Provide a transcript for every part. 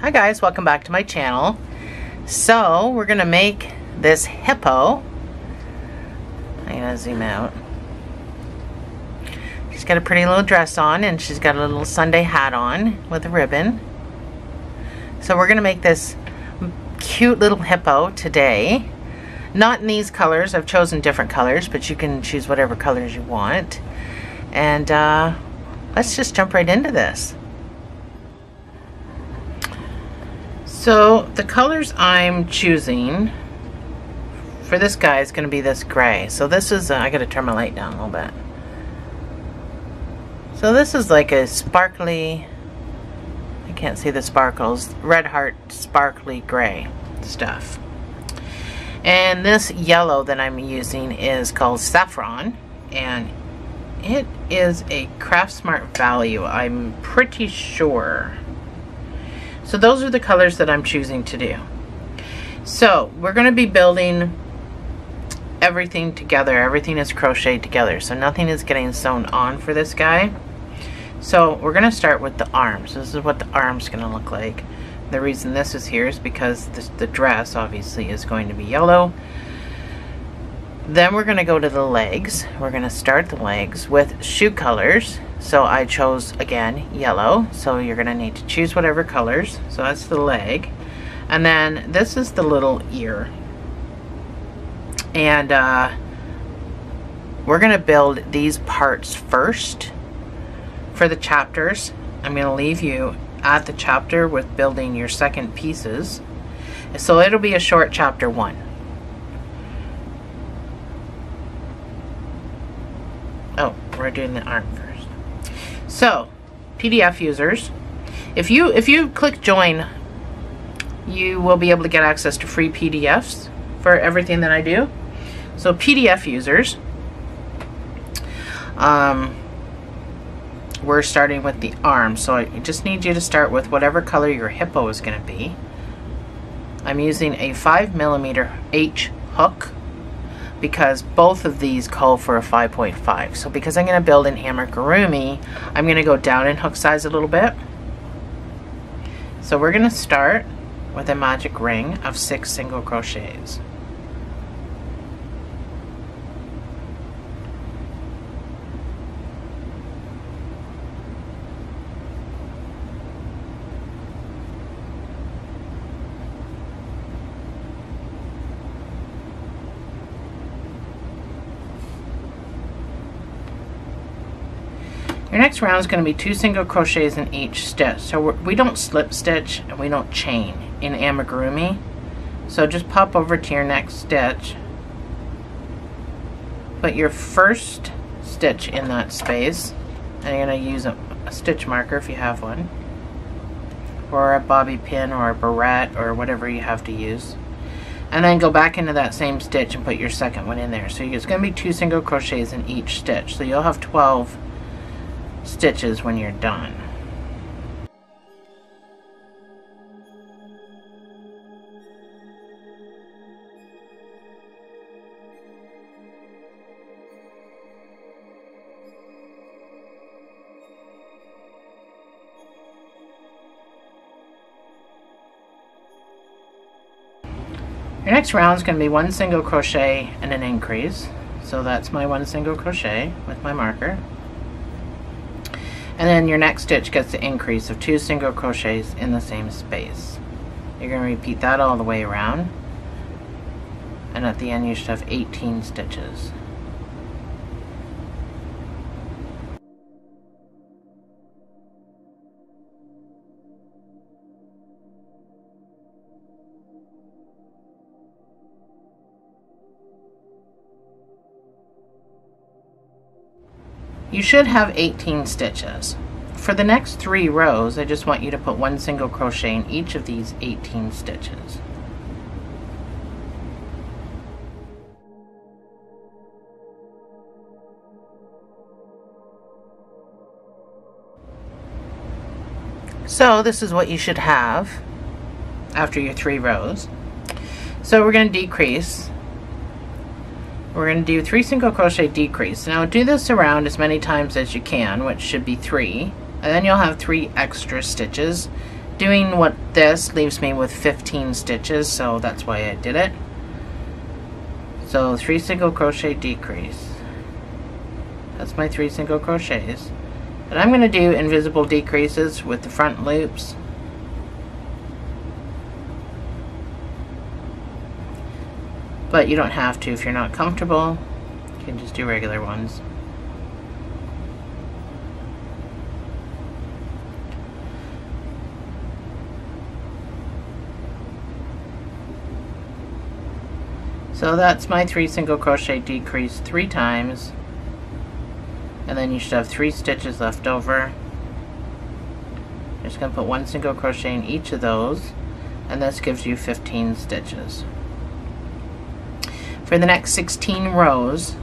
Hi guys, welcome back to my channel. So we're gonna make this hippo. I'm gonna zoom out. She's got a pretty little dress on and she's got a little Sunday hat on with a ribbon. So we're gonna make this cute little hippo today. Not in these colors, I've chosen different colors, but you can choose whatever colors you want. And let's just jump right into this. So the colors I'm choosing for this guy is going to be this gray. So this is, I got to turn my light down a little bit. So this is like a sparkly, I can't see the sparkles, Red Heart sparkly gray stuff. And this yellow that I'm using is called Saffron, and it is a Craftsmart value, I'm pretty sure. So those are the colors that I'm choosing to do. So we're going to be building everything together. Everything is crocheted together. So nothing is getting sewn on for this guy. So we're going to start with the arms. This is what the arm's going to look like. The reason this is here is because the dress obviously is going to be yellow. Then we're going to go to the legs. We're going to start the legs with shoe colors. So I chose, again, yellow. So you're going to need to choose whatever colors. So that's the leg. And then this is the little ear. And we're going to build these parts first. For the chapters, I'm going to leave you at the chapter with building your second pieces. So it'll be a short chapter one. Oh, we're doing the arm first. So, PDF users, if you click join, you will be able to get access to free PDFs for everything that I do. So PDF users, we're starting with the arm. So I just need you to start with whatever color your hippo is going to be. I'm using a 5mm H hook, because both of these call for a 5.5. So because I'm going to build an Amigurumi, I'm going to go down in hook size a little bit. So we're going to start with a magic ring of 6 single crochets. Your next round is going to be 2 single crochets in each stitch. So we don't slip stitch and we don't chain in Amigurumi. So just pop over to your next stitch. Put your first stitch in that space. And you're going to use a stitch marker if you have one. Or a bobby pin or a barrette or whatever you have to use. And then go back into that same stitch and put your second one in there. So it's going to be 2 single crochets in each stitch. So you'll have 12 stitches when you're done. Your next round is going to be 1 single crochet and an increase. So that's my 1 single crochet with my marker. And then your next stitch gets the increase of 2 single crochets in the same space. You're going to repeat that all the way around. And at the end you should have 18 stitches. You should have 18 stitches. For the next 3 rows, I just want you to put 1 single crochet in each of these 18 stitches. So this is what you should have after your 3 rows. So we're going to decrease. We're going to do 3 single crochet decrease. Now do this around as many times as you can, which should be 3, and then you'll have 3 extra stitches doing what this leaves me with 15 stitches, so that's why I did it. So 3 single crochet decrease. That's my 3 single crochets. And I'm going to do invisible decreases with the front loops. But you don't have to if you're not comfortable. You can just do regular ones. So that's my 3 single crochet decrease 3 times, and then you should have 3 stitches left over. I'm just going to put 1 single crochet in each of those, and this gives you 15 stitches. For the next 16 rows,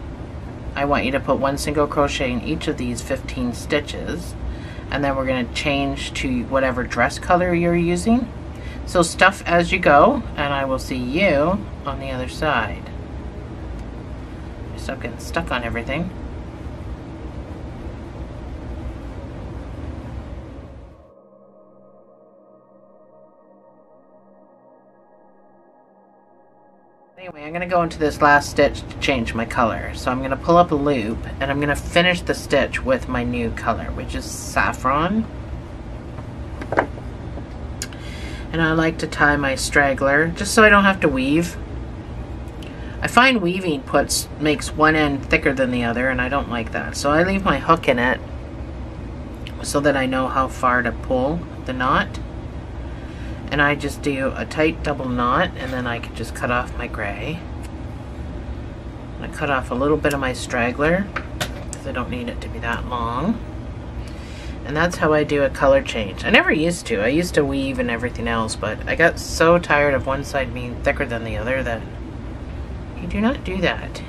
I want you to put 1 single crochet in each of these 15 stitches, and then we're going to change to whatever dress color you're using. So stuff as you go, and I will see you on the other side. You're still getting stuck on everything. Anyway, I'm going to go into this last stitch to change my color. So I'm going to pull up a loop, and I'm going to finish the stitch with my new color, which is saffron. And I like to tie my straggler just so I don't have to weave. I find weaving makes one end thicker than the other, and I don't like that. So I leave my hook in it so that I know how far to pull the knot. And I just do a tight double knot, and then I can just cut off my gray. I cut off a little bit of my straggler because I don't need it to be that long. And that's how I do a color change. I never used to. I used to weave and everything else, but I got so tired of one side being thicker than the other that you do not do that.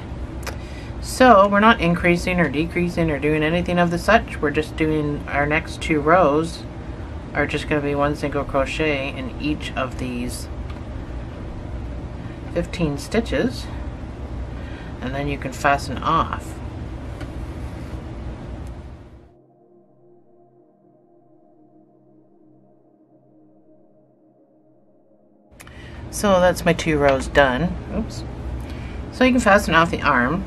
So we're not increasing or decreasing or doing anything of the such. We're just doing our next 2 rows are just going to be 1 single crochet in each of these 15 stitches, and then you can fasten off. So that's my 2 rows done. Oops. So you can fasten off the arm.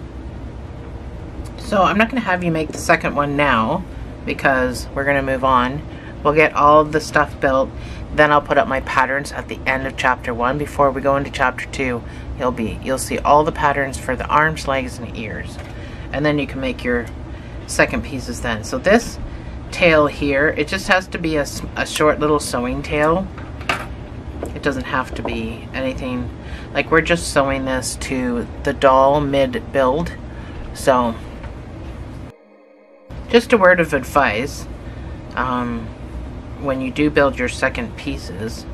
So I'm not going to have you make the second one now because we're going to move on. We'll get all of the stuff built. Then I'll put up my patterns at the end of chapter 1. Before we go into chapter 2, you'll see all the patterns for the arms, legs, and ears. And then you can make your second pieces then. So this tail here, it just has to be a short little sewing tail. It doesn't have to be anything, like we're just sewing this to the doll mid build. So just a word of advice, when you do build your second pieces,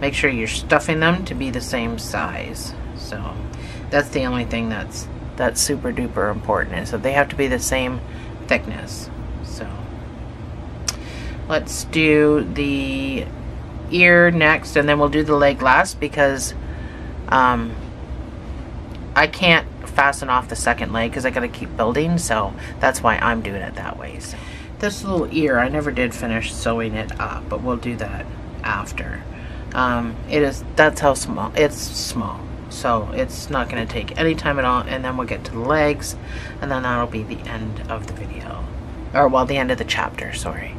make sure you're stuffing them to be the same size. So that's the only thing that's super duper important, is that they have to be the same thickness. So let's do the ear next, and then we'll do the leg last, because I can't fasten off the second leg because I gotta keep building, so that's why I'm doing it that way. So this little ear, I never did finish sewing it up, but we'll do that after. That's how small it's small, so it's not gonna take any time at all, and then we'll get to the legs, and then that'll be the end of the video, or well, the end of the chapter, sorry.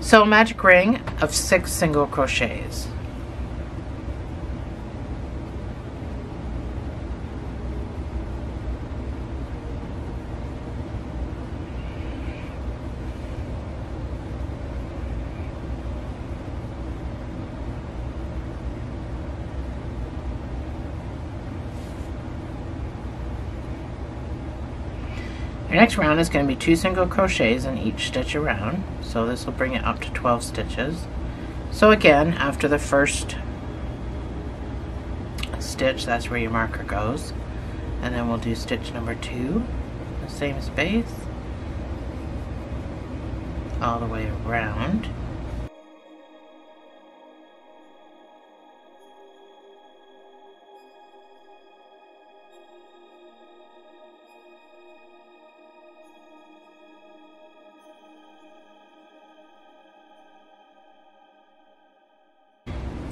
So magic ring of 6 single crochets. Your next round is going to be 2 single crochets in each stitch around, so this will bring it up to 12 stitches. So again, after the first stitch, that's where your marker goes, and then we'll do stitch number 2, the same space, all the way around.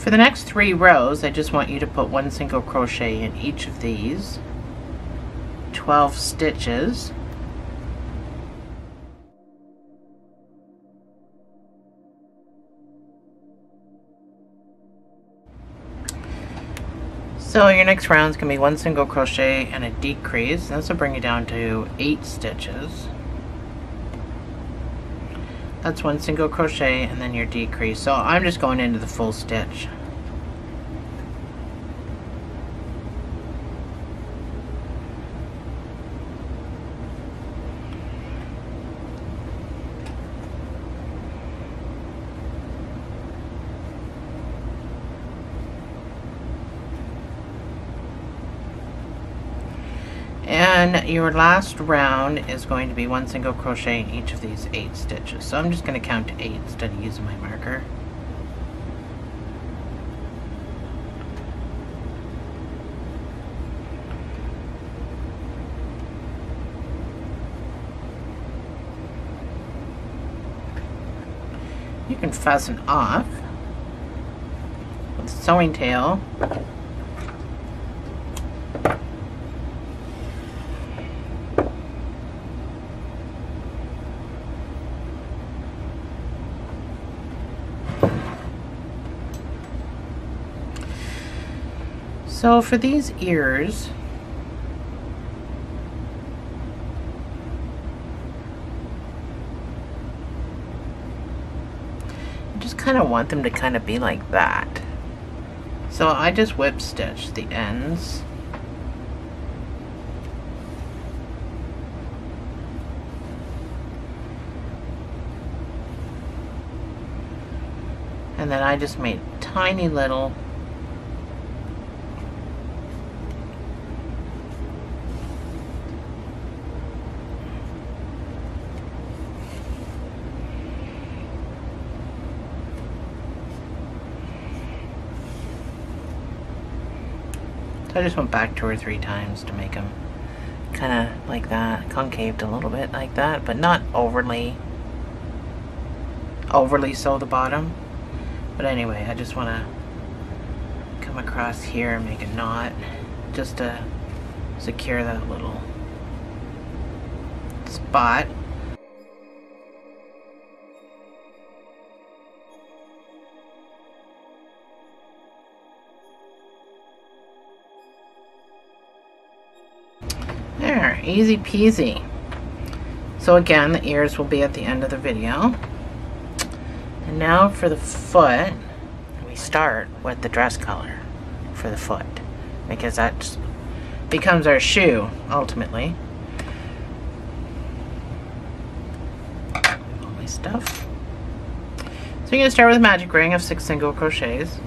For the next 3 rows, I just want you to put 1 single crochet in each of these, 12 stitches, so your next round is going to be 1 single crochet and a decrease. This will bring you down to 8 stitches. That's 1 single crochet and then your decrease. So I'm just going into the full stitch. And your last round is going to be 1 single crochet in each of these 8 stitches. So I'm just going to count to 8 instead of using my marker. You can fasten off with a sewing tail. So for these ears, I just kind of want them to kind of be like that. So I just whip stitch the ends. And then I just made tiny little I just went back 2 or 3 times to make them kind of like that, concaved a little bit like that, but not overly sew the bottom. But anyway, I just want to come across here and make a knot just to secure that little spot. There, easy peasy. So again, the ears will be at the end of the video. And now for the foot, we start with the dress color for the foot because that becomes our shoe ultimately. All my stuff. So you're going to start with a magic ring of 6 single crochets.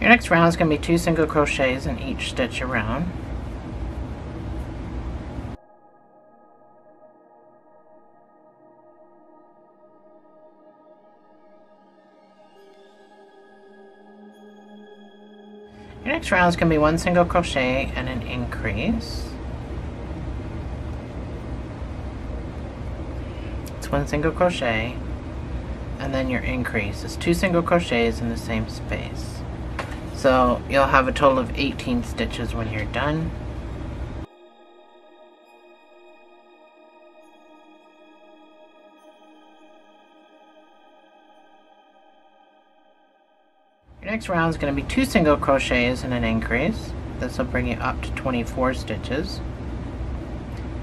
Your next round is going to be 2 single crochets in each stitch around. Your next round is going to be 1 single crochet and an increase. It's 1 single crochet and then your increase is 2 single crochets in the same space. So you'll have a total of 18 stitches when you're done. Your next round is going to be 2 single crochets and an increase. This will bring you up to 24 stitches.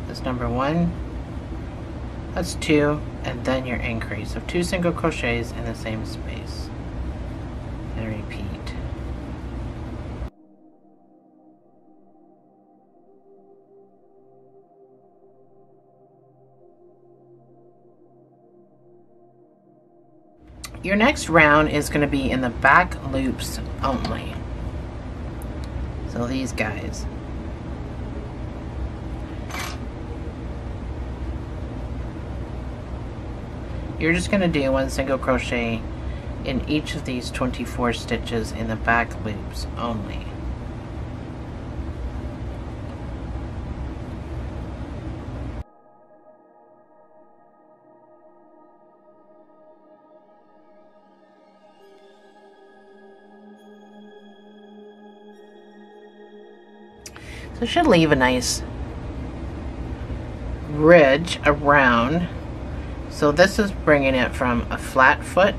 That's number 1, that's 2, and then your increase of 2 single crochets in the same space. And repeat. Your next round is going to be in the back loops only. So these guys. You're just going to do one single crochet in each of these 24 stitches in the back loops only. So it should leave a nice ridge around. So this is bringing it from a flat foot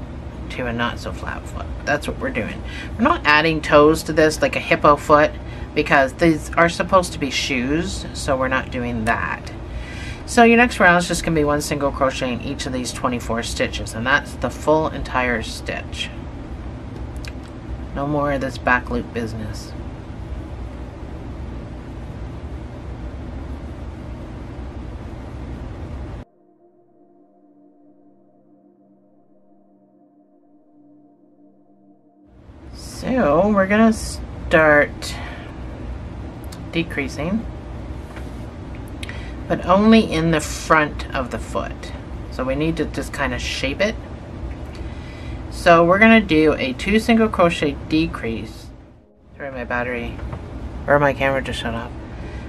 to a not so flat foot. That's what we're doing. We're not adding toes to this like a hippo foot because these are supposed to be shoes, so we're not doing that. So your next round is just going to be one single crochet in each of these 24 stitches, and that's the full entire stitch. No more of this back loop business. So we're gonna start decreasing, but only in the front of the foot. So we need to just kind of shape it. So we're gonna do a 2 single crochet decrease. Sorry, my battery or my camera just shut off.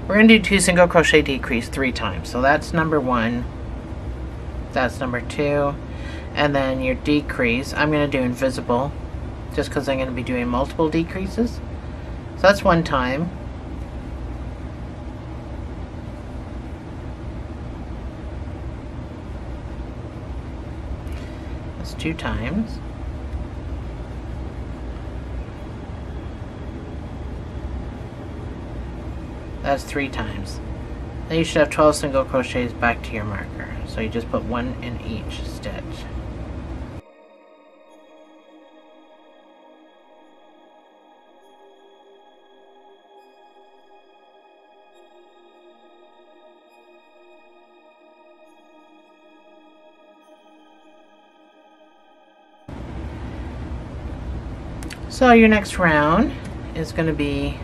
We're gonna do 2 single crochet decrease 3 times. So that's number 1. That's number 2, and then your decrease. I'm gonna do invisible, just because I'm going to be doing multiple decreases. So that's one time. That's 2 times. That's 3 times. Then you should have 12 single crochets back to your marker. So you just put 1 in each stitch. So your next round is going to be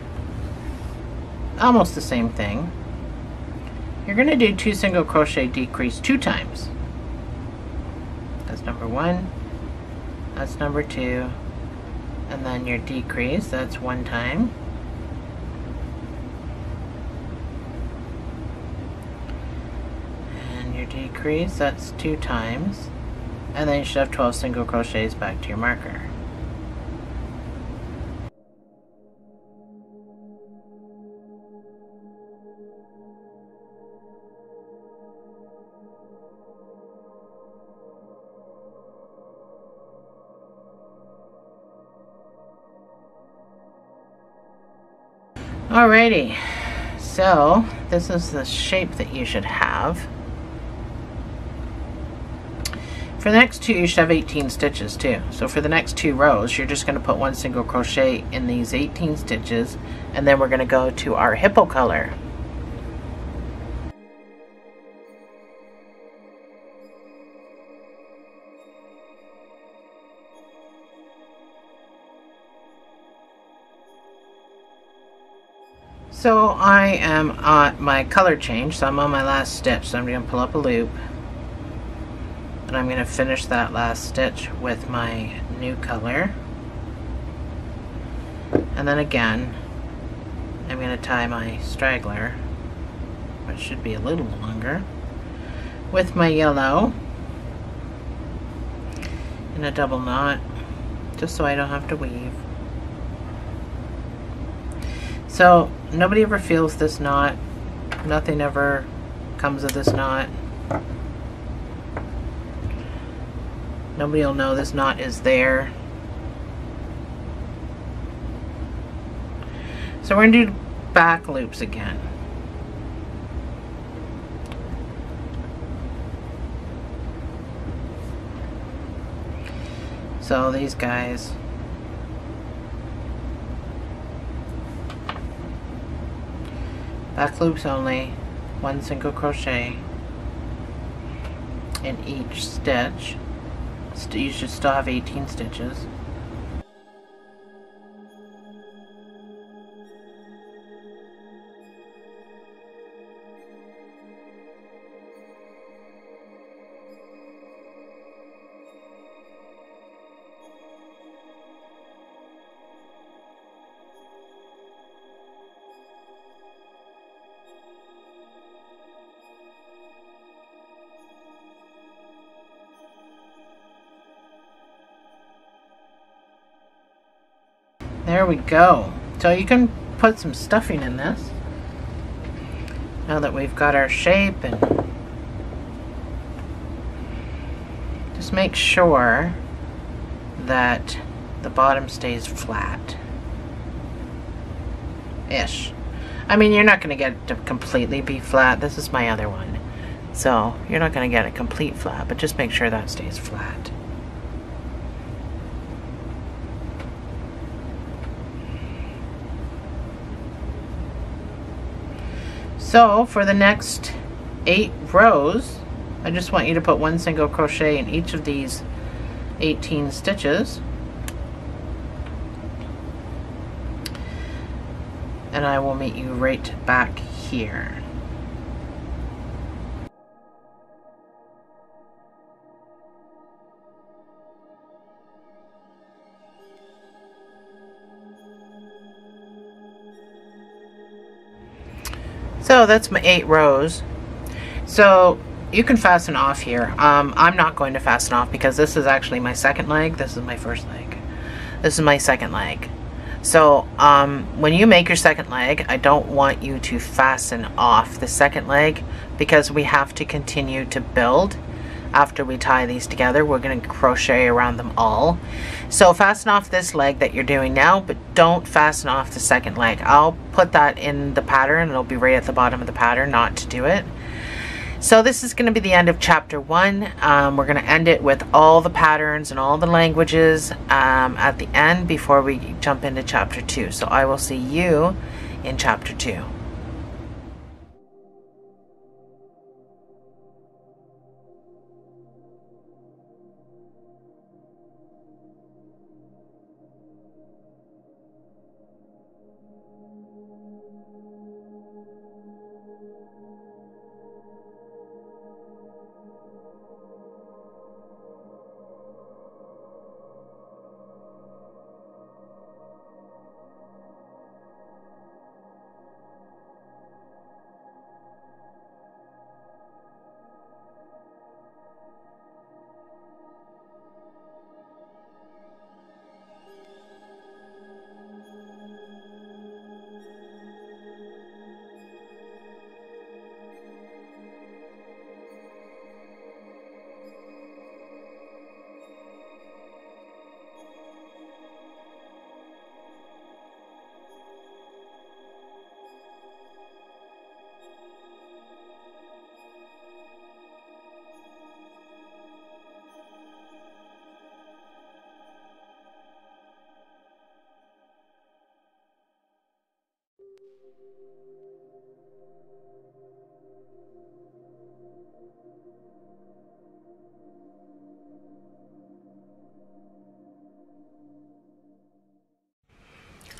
almost the same thing. You're going to do 2 single crochet decrease 2 times. That's number 1, that's number 2, and then your decrease, that's 1 time. And your decrease, that's 2 times. And then you should have 12 single crochets back to your marker. Alrighty, so this is the shape that you should have. For the next 2, you should have 18 stitches too. So for the next 2 rows, you're just going to put 1 single crochet in these 18 stitches, and then we're going to go to our hippo color. So I am on my color change, so I'm on my last stitch, so I'm going to pull up a loop and I'm going to finish that last stitch with my new color, and then again I'm going to tie my straggler, which should be a little longer, with my yellow in a double knot just so I don't have to weave. So nobody ever feels this knot, nothing ever comes of this knot, nobody will know this knot is there. So we're going to do back loops again. So these guys. Back loops only, 1 single crochet in each stitch. you should still have 18 stitches. There we go. So you can put some stuffing in this. Now that we've got our shape, and just make sure that the bottom stays flat. Ish. I mean, you're not going to get it to completely be flat. This is my other one. So you're not going to get it complete flat, but just make sure that stays flat. So for the next 8 rows, I just want you to put one single crochet in each of these 18 stitches. And I will meet you right back here. So that's my 8 rows. So you can fasten off here. I'm not going to fasten off because this is actually my second leg. This is my first leg. This is my second leg. So when you make your second leg, I don't want you to fasten off the second leg because we have to continue to build. After we tie these together, we're going to crochet around them all. So fasten off this leg that you're doing now, but don't fasten off the second leg. I'll put that in the pattern. It'll be right at the bottom of the pattern not to do it. So this is going to be the end of chapter 1. We're going to end it with all the patterns and all the languages at the end before we jump into chapter 2. So I will see you in chapter 2.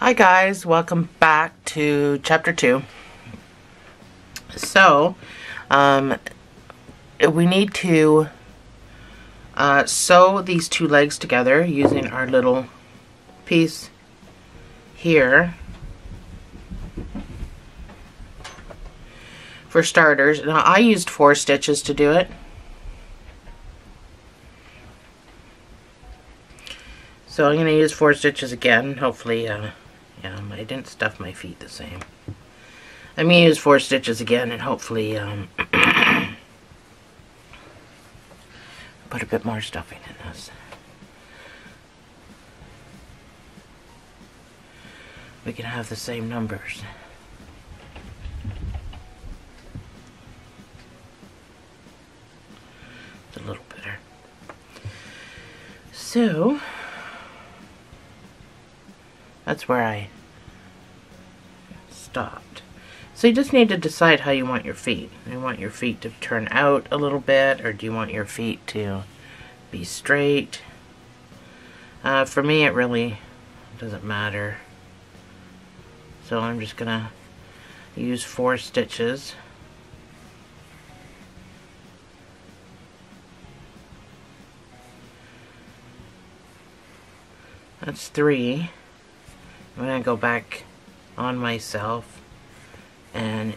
Hi guys, welcome back to chapter 2. So, we need to sew these 2 legs together using our little piece here. For starters, now I used 4 stitches to do it. So I'm going to use 4 stitches again, hopefully. I didn't stuff my feet the same. I'm going to use 4 stitches again and hopefully put a bit more stuffing in this. We can have the same numbers. It's a little better. So that's where I stopped. So you just need to decide how you want your feet. Do you want your feet to turn out a little bit, or do you want your feet to be straight. For me, it really doesn't matter. So I'm just gonna use 4 stitches. That's 3. I'm gonna go back on myself and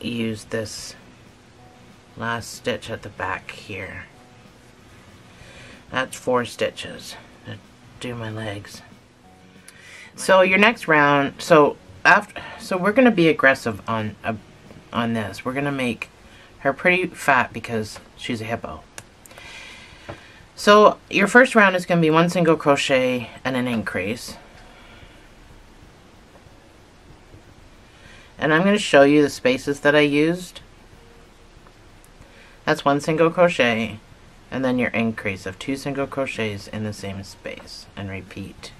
use this last stitch at the back here. That's 4 stitches to do my legs. So your next round, so we're gonna be aggressive on this. We're gonna make her pretty fat because she's a hippo. So your first round is going to be 1 single crochet and an increase. And I'm going to show you the spaces that I used. That's 1 single crochet and then your increase of 2 single crochets in the same space, and repeat.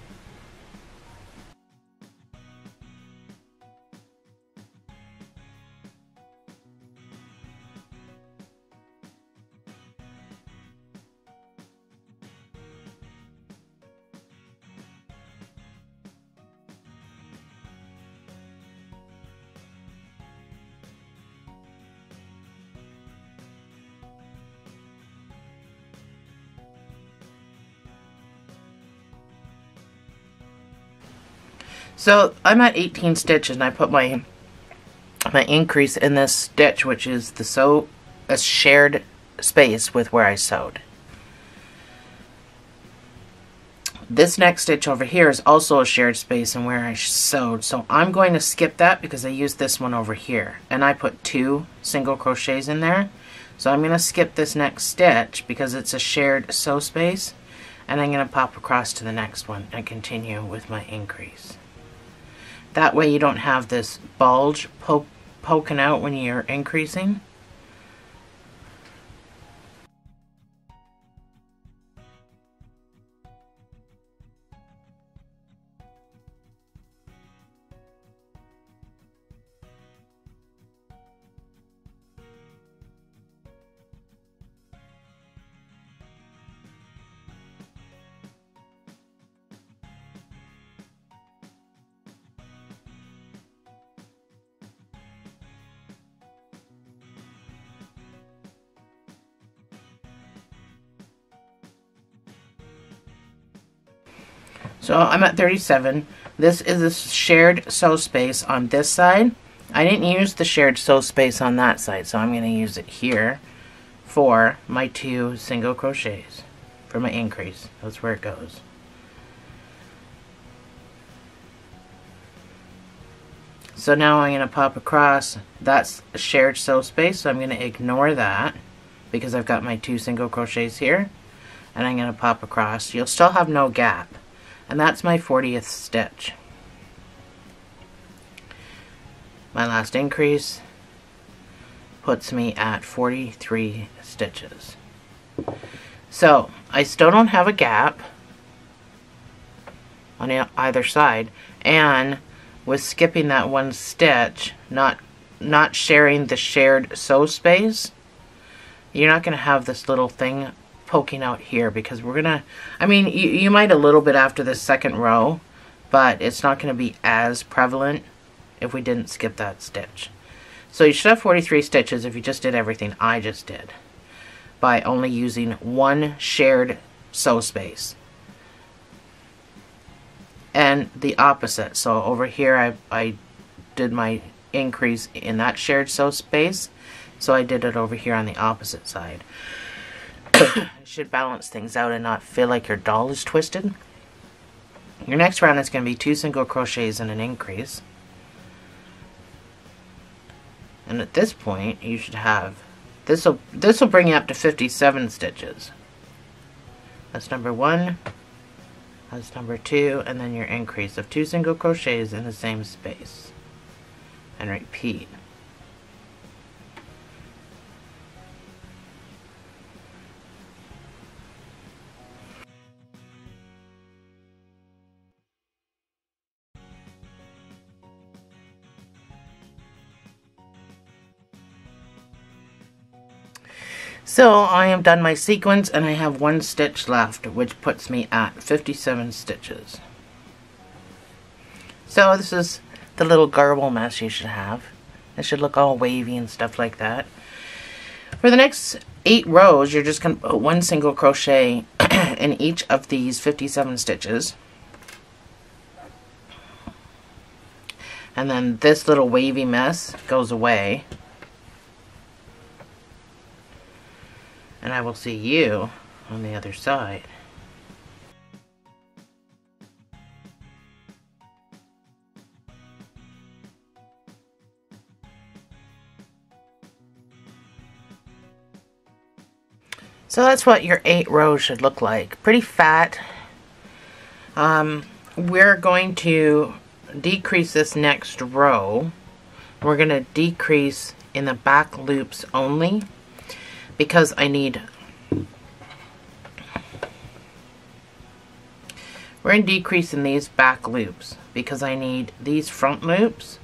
So I'm at 18 stitches and I put my increase in this stitch, which is the sew, a shared space with where I sewed. This next stitch over here is also a shared space and where I sewed. So I'm going to skip that because I used this one over here and I put 2 single crochets in there. So I'm going to skip this next stitch because it's a shared sew space, and I'm going to pop across to the next one and continue with my increase. That way you don't have this bulge poking out when you're increasing. So I'm at 37. This is a shared sew space on this side. I didn't use the shared sew space on that side, so I'm going to use it here for my 2 single crochets for my increase. That's where it goes. So now I'm going to pop across. That's a shared sew space, so I'm going to ignore that because I've got my 2 single crochets here, and I'm going to pop across. You'll still have no gap. And that's my 40th stitch. My last increase puts me at 43 stitches. So I still don't have a gap on either side, and with skipping that 1 stitch, not sharing the shared sew space, you're not going to have this little thing poking out here, because we're gonna, I mean, you might a little bit after the second row, but it's not gonna be as prevalent if we didn't skip that stitch. So you should have 43 stitches if you just did everything I just did by only using 1 shared sew space. And the opposite, so over here I did my increase in that shared sew space, so I did it over here on the opposite side. It should balance things out and not feel like your doll is twisted. Your next round is going to be 2 single crochets and an increase. And at this point, you should have, this will bring you up to 57 stitches. That's number 1. That's number 2, and then your increase of 2 single crochets in the same space. And repeat. So I am done my sequence and I have one stitch left, which puts me at 57 stitches. So this is the little garble mess you should have. It should look all wavy and stuff like that. For the next 8 rows, you're just going to put one single crochet in each of these 57 stitches. And then this little wavy mess goes away. And I will see you on the other side. So that's what your 8 rows should look like. Pretty fat. We're going to decrease this next row. We're going to decrease in the back loops only, because I need... We're going to decrease in these back loops because I need these front loops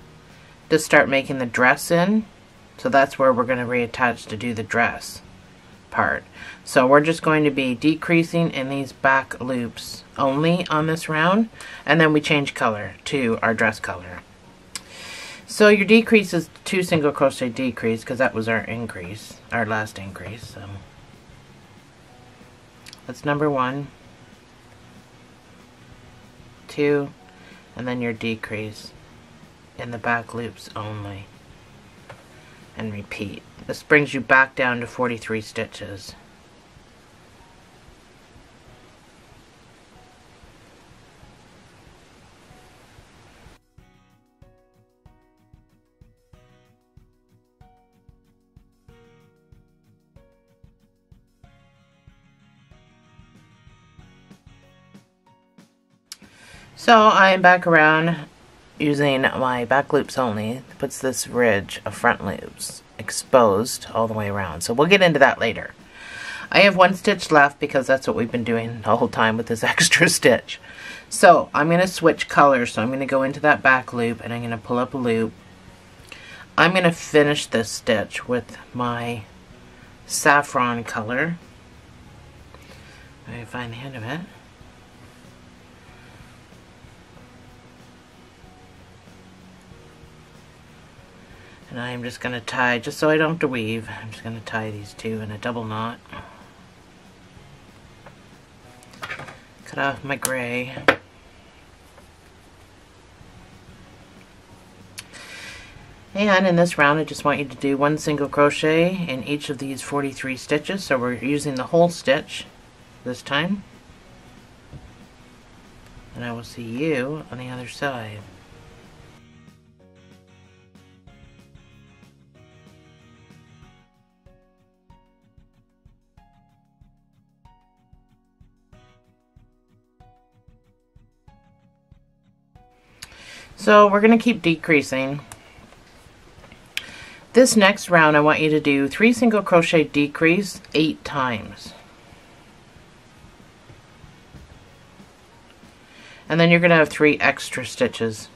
to start making the dress in. So that's where we're going to reattach to do the dress part. So we're just going to be decreasing in these back loops only on this round, and then we change color to our dress color. So your decrease is 2 single crochet decrease, because that was our increase, our last increase. So that's number 1, 2, and then your decrease in the back loops only, and repeat. This brings you back down to 43 stitches. So I am back around using my back loops only. It puts this ridge of front loops exposed all the way around. So we'll get into that later. I have 1 stitch left because that's what we've been doing the whole time with this extra stitch. So I'm going to switch colors. So I'm going to go into that back loop and I'm going to pull up a loop. I'm going to finish this stitch with my saffron color. Let me find the end of it. And I'm just going to tie, just so I don't have to weave, I'm just going to tie these 2 in a double knot. Cut off my gray. And in this round I just want you to do 1 single crochet in each of these 43 stitches. So we're using the whole stitch this time. And I will see you on the other side. So we're going to keep decreasing. This next round I want you to do 3 single crochet decrease 8 times. And then you're going to have 3 extra stitches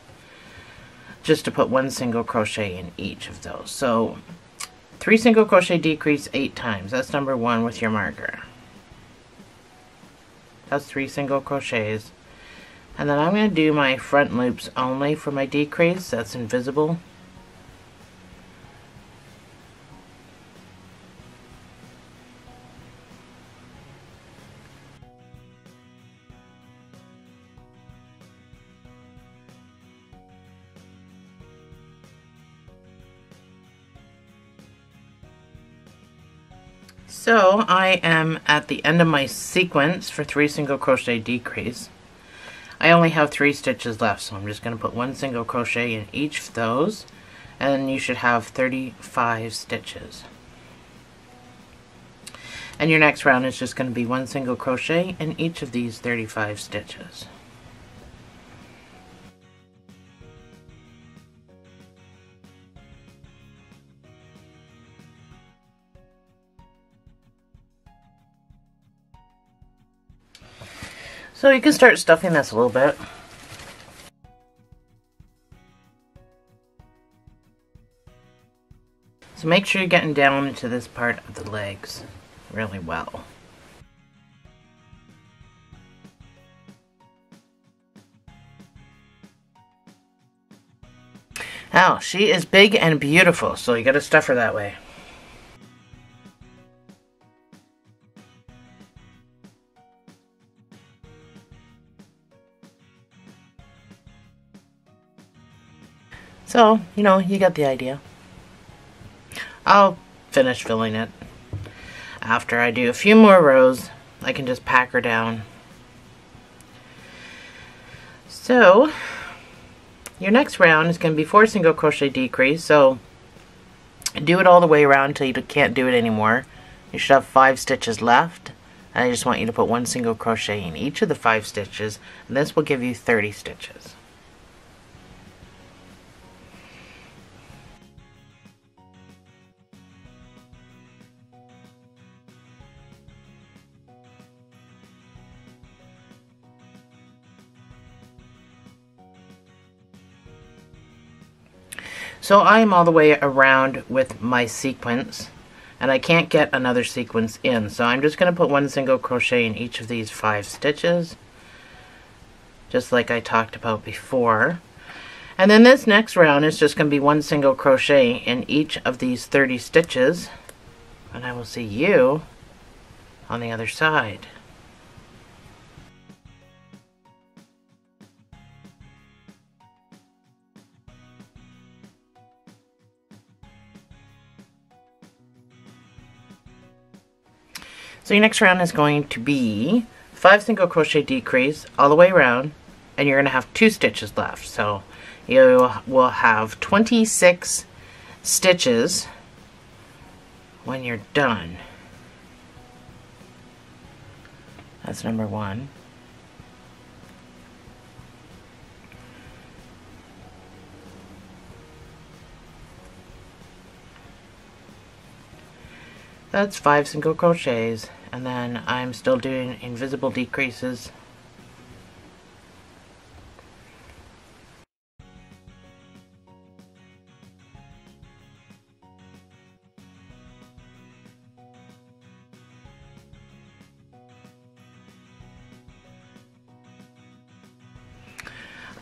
just to put 1 single crochet in each of those. So 3 single crochet decrease 8 times. That's number 1 with your marker. That's 3 single crochets. And then I'm going to do my front loops only for my decrease. That's invisible. So I am at the end of my sequence for 3 single crochet decrease. I only have 3 stitches left, so I'm just going to put 1 single crochet in each of those, and you should have 35 stitches. And your next round is just going to be 1 single crochet in each of these 35 stitches. So you can start stuffing this a little bit. So make sure you're getting down to this part of the legs really well. Now, she is big and beautiful, so you gotta stuff her that way. So, you know, you got the idea. I'll finish filling it. After I do a few more rows, I can just pack her down. So, your next round is going to be 4 single crochet decrease, so do it all the way around until you can't do it anymore. You should have 5 stitches left, and I just want you to put 1 single crochet in each of the 5 stitches, and this will give you 30 stitches. So I'm all the way around with my sequence, and I can't get another sequence in, so I'm just going to put 1 single crochet in each of these 5 stitches, just like I talked about before. And then this next round is just going to be 1 single crochet in each of these 30 stitches, and I will see you on the other side. So your next round is going to be 5 single crochet decrease all the way around, and you're going to have 2 stitches left. So you will have 26 stitches when you're done. That's number 1. That's 5 single crochets, and then I'm still doing invisible decreases.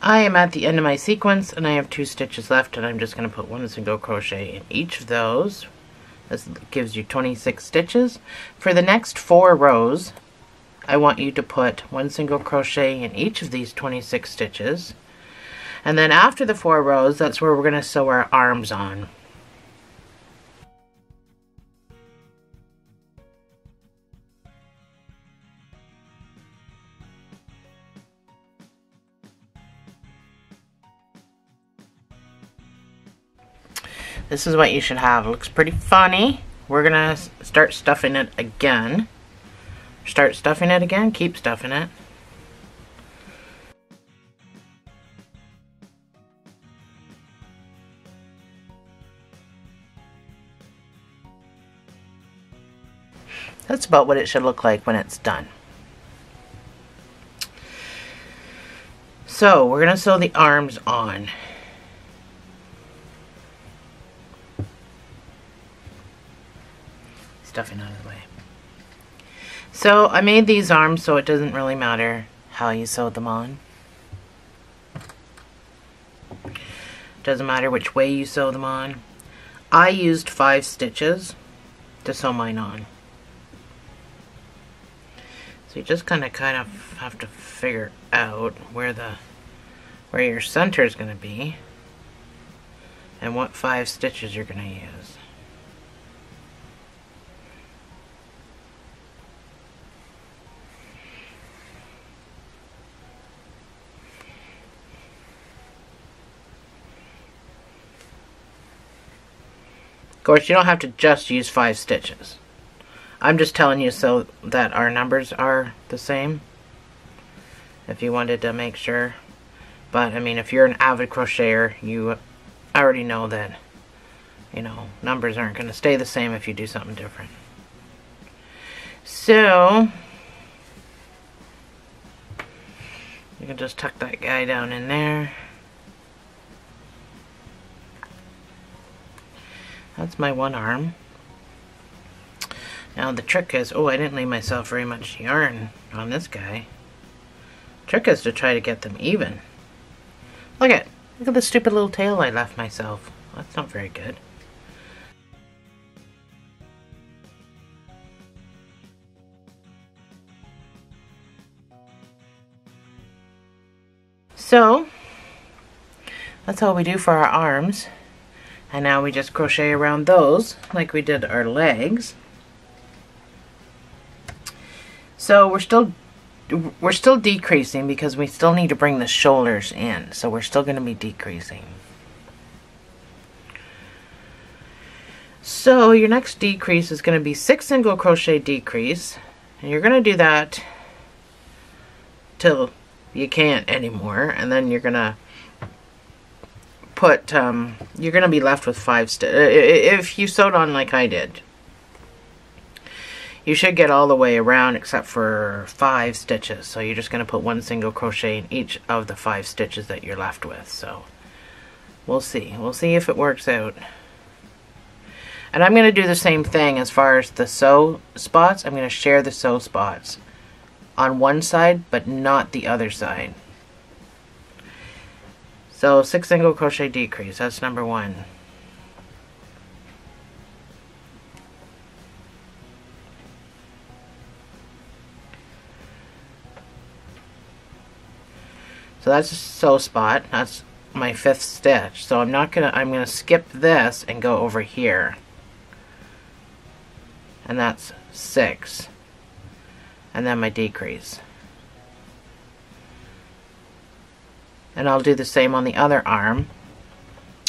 I am at the end of my sequence, and I have 2 stitches left, and I'm just going to put 1 single crochet in each of those. This gives you 26 stitches. For the next 4 rows, I want you to put 1 single crochet in each of these 26 stitches. And then after the 4 rows, that's where we're going to sew our arms on. This is what you should have. It looks pretty funny. We're gonna start stuffing it again. Start stuffing it again, keep stuffing it. That's about what it should look like when it's done. So we're gonna sew the arms on. Stuffing out of the way. So I made these arms, so it doesn't really matter how you sewed them on. Doesn't matter which way you sew them on. I used 5 stitches to sew mine on. So you just kind of have to figure out where your center is going to be and what 5 stitches you're going to use. Of course, you don't have to just use 5 stitches. I'm just telling you so that our numbers are the same, if you wanted to make sure. But I mean, if you're an avid crocheter, you already know that, you know, numbers aren't going to stay the same if you do something different. So you can just tuck that guy down in there. That's my one arm. Now the trick is, oh, I didn't leave myself very much yarn on this guy. Trick is to try to get them even. Look at the stupid little tail I left myself. That's not very good. So that's all we do for our arms, and now we just crochet around those like we did our legs. So we're still decreasing because we still need to bring the shoulders in, so we're still going to be decreasing. So your next decrease is going to be 6 single crochet decrease, and you're going to do that till you can't anymore, and then you're gonna put you're gonna be left with 5 stitches. If you sewed on like I did, you should get all the way around except for 5 stitches, so you're just gonna put 1 single crochet in each of the 5 stitches that you're left with. So we'll see if it works out. And I'm gonna do the same thing as far as the sew spots. I'm gonna share the sew spots on one side but not the other side. So 6 single crochet decrease, that's number 1. So that's a sew spot, that's my 5th stitch. So I'm gonna skip this and go over here, and that's 6. And then my decrease. And I'll do the same on the other arm,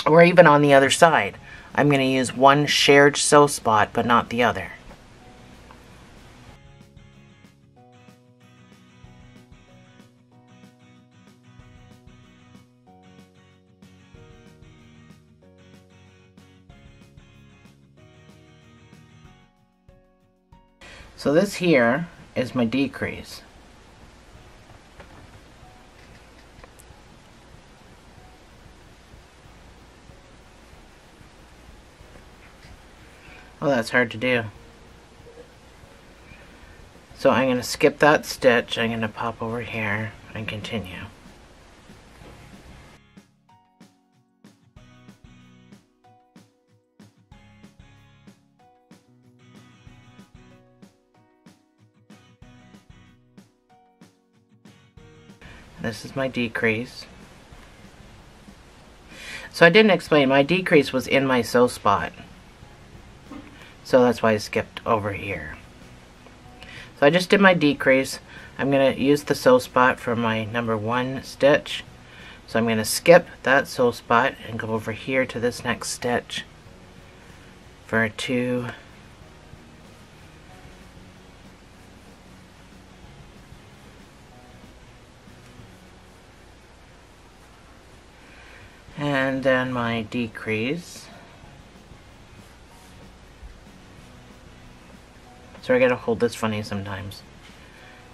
or even on the other side. I'm going to use 1 shared sew spot but not the other. So this here is my decrease. Oh, that's hard to do. So I'm going to skip that stitch, I'm going to pop over here and continue. This is my decrease. So I didn't explain, my decrease was in my sew spot, so that's why I skipped over here. So I just did my decrease. I'm going to use the sew spot for my number 1 stitch, so I'm going to skip that sew spot and go over here to this next stitch for 2 and then my decrease. So I gotta hold this funny sometimes.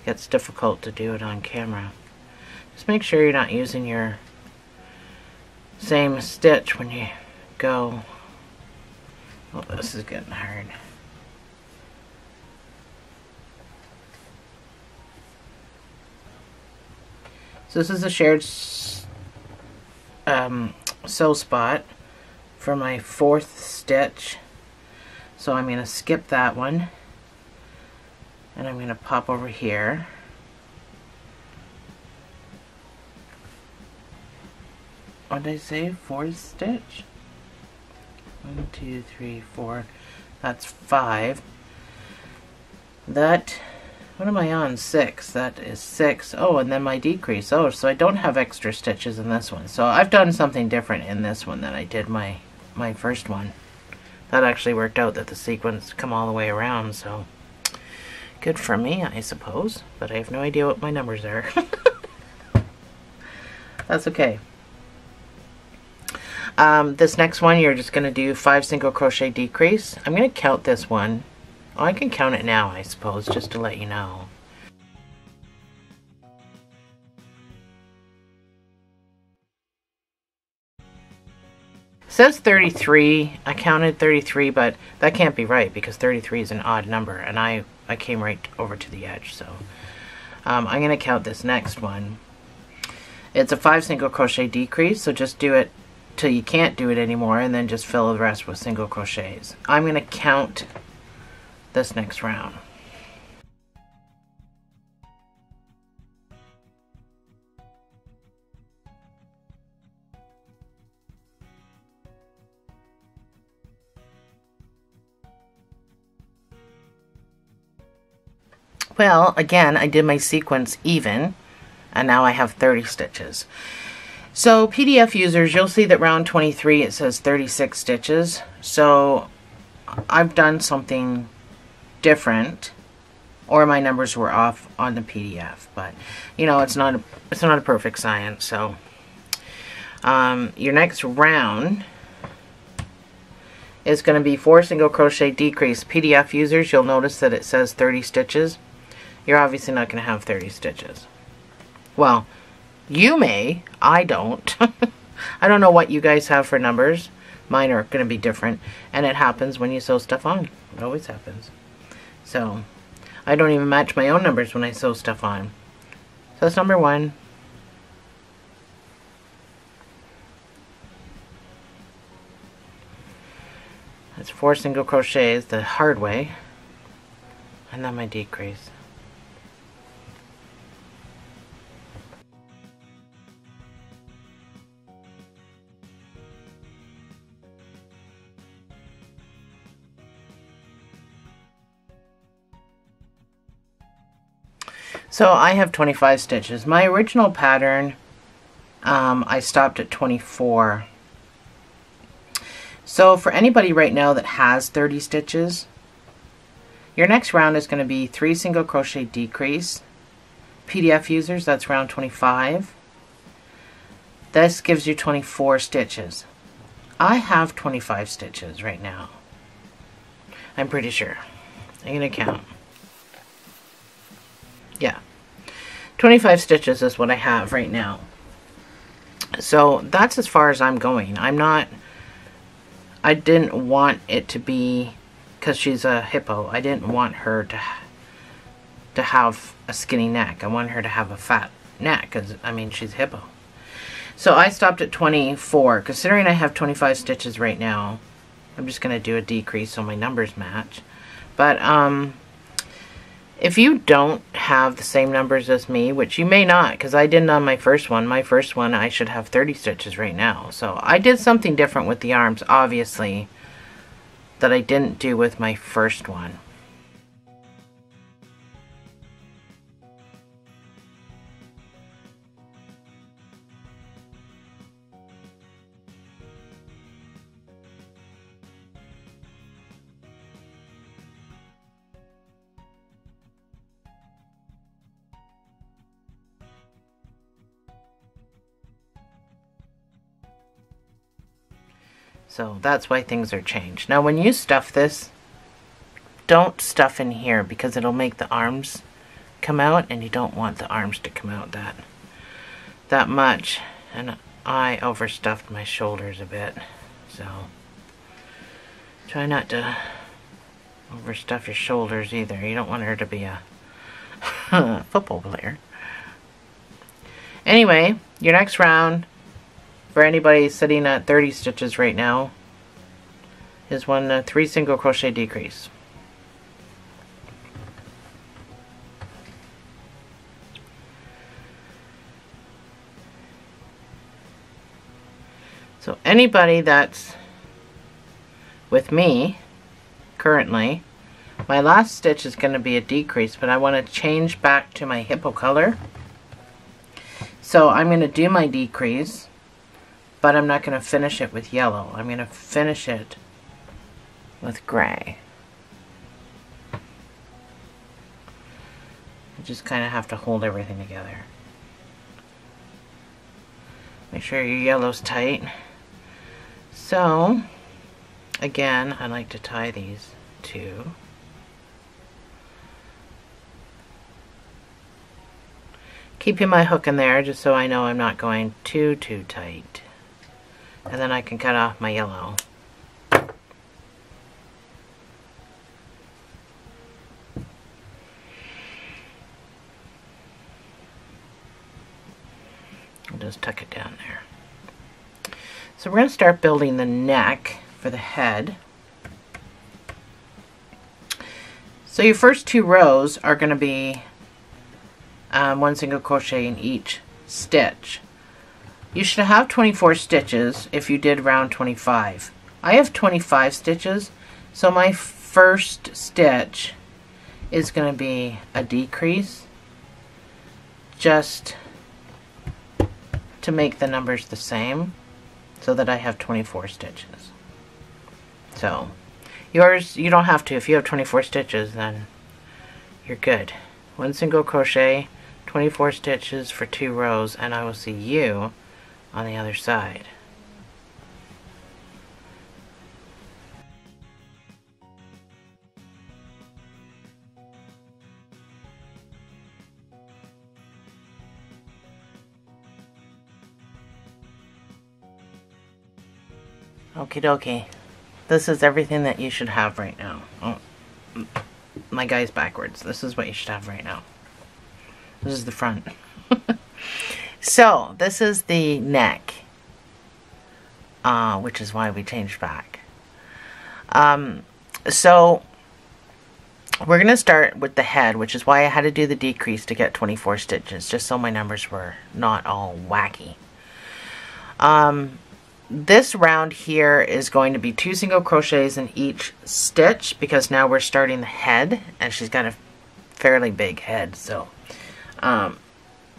It gets difficult to do it on camera. Just make sure you're not using your same stitch when you go. Oh, this is getting hard. So this is a shared sew spot for my 4th stitch, so I'm going to skip that one and I'm going to pop over here, what did I say, 4th stitch, 1 2 3 4, that's 5, that, what am I on? 6. That is 6. Oh, and then my decrease. Oh, so I don't have extra stitches in this one. So I've done something different in this one than I did my first one. That actually worked out, that the sequins come all the way around, so good for me, I suppose. But I have no idea what my numbers are. That's okay. This next one, you're just going to do 5 single crochet decrease. I'm going to count this one. Oh, I can count it now, I suppose, just to let you know. says 33. I counted 33, but that can't be right because 33 is an odd number, and I came right over to the edge. So I'm going to count this next one. It's a 5 single crochet decrease, so just do it till you can't do it anymore, and then just fill the rest with single crochets. I'm going to count this next round. Well, again, I did my sequence even, and now I have 30 stitches. So PDF users, you'll see that round 23, it says 36 stitches. So I've done something different, or my numbers were off on the PDF. But you know, it's not a perfect science. So your next round is going to be 4 single crochet decrease. PDF users, you'll notice that it says 30 stitches. You're obviously not going to have 30 stitches. Well, you may. I don't. I don't know what you guys have for numbers. Mine are going to be different. And it happens when you sew stuff on. It always happens. So, I don't even match my own numbers when I sew stuff on. So that's number one. That's 4 single crochets the hard way. And then my decrease. So I have 25 stitches. My original pattern, I stopped at 24. So for anybody right now that has 30 stitches, your next round is going to be 3 single crochet decrease. PDF users, that's round 25. This gives you 24 stitches. I have 25 stitches right now. I'm pretty sure. I'm going to count. Yeah, 25 stitches is what I have right now. So that's as far as I'm going. I didn't want it to be, because she's a hippo, I didn't want her to have a skinny neck. I wanted her to have a fat neck, because, I mean, she's a hippo. So I stopped at 24. Considering I have 25 stitches right now, I'm just going to do a decrease so my numbers match. But, if you don't have the same numbers as me, which you may not, because I didn't on my first one. My first one, I should have 30 stitches right now. So I did something different with the arms, obviously, that I didn't do with my first one. So that's why things are changed. Now when you stuff this, don't stuff in here because it'll make the arms come out, and you don't want the arms to come out that much. And I overstuffed my shoulders a bit. So try not to overstuff your shoulders either. You don't want her to be a football player. Anyway, your next round, for anybody sitting at 30 stitches right now, is 3 single crochet decrease. So anybody that's with me currently, my last stitch is going to be a decrease, but I want to change back to my hippo color. So I'm going to do my decrease, but I'm not going to finish it with yellow. I'm going to finish it with gray. You just kind of have to hold everything together. Make sure your yellow's tight. So, again, I like to tie these two. Keeping my hook in there just so I know I'm not going too tight. and then I can cut off my yellow. I'll just tuck it down there. So we're going to start building the neck for the head. So your first two rows are going to be one single crochet in each stitch. You should have 24 stitches if you did round 25. I have 25 stitches, so my first stitch is going to be a decrease just to make the numbers the same so that I have 24 stitches. So yours, you don't have to. If you have 24 stitches, then you're good. One single crochet, 24 stitches for two rows, and I will see you on the other side. Okie dokie. This is everything that you should have right now. Oh, my guy's backwards. This is what you should have right now. This is the front. So this is the neck, which is why we changed back. So we're going to start with the head, which is why I had to do the decrease to get 24 stitches, just so my numbers were not all wacky. This round here is going to be two single crochets in each stitch, because now we're starting the head, and she's got a fairly big head, so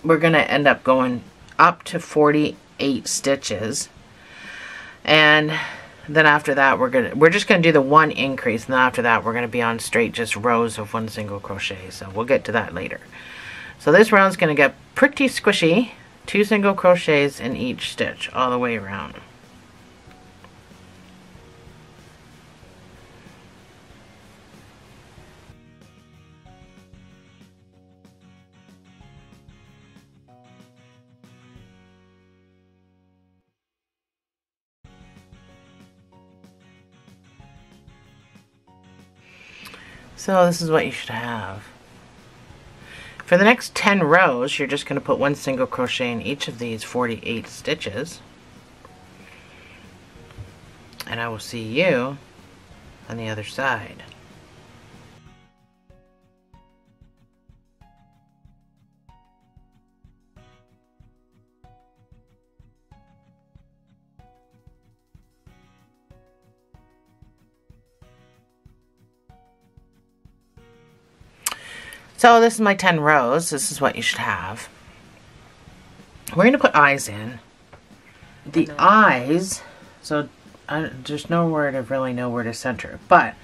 we're going to end up going up to 48 stitches, and then after that we're just going to do the one increase, and then after that we're going to be on straight just rows of one single crochet, so we'll get to that later. So this round's going to get pretty squishy, two single crochets in each stitch all the way around. So this is what you should have. For the next 10 rows, you're just going to put one single crochet in each of these 48 stitches. And I will see you on the other side. So this is my 10 rows. This is what you should have. We're going to put eyes in. The eyes, so there's nowhere to really know where to center, but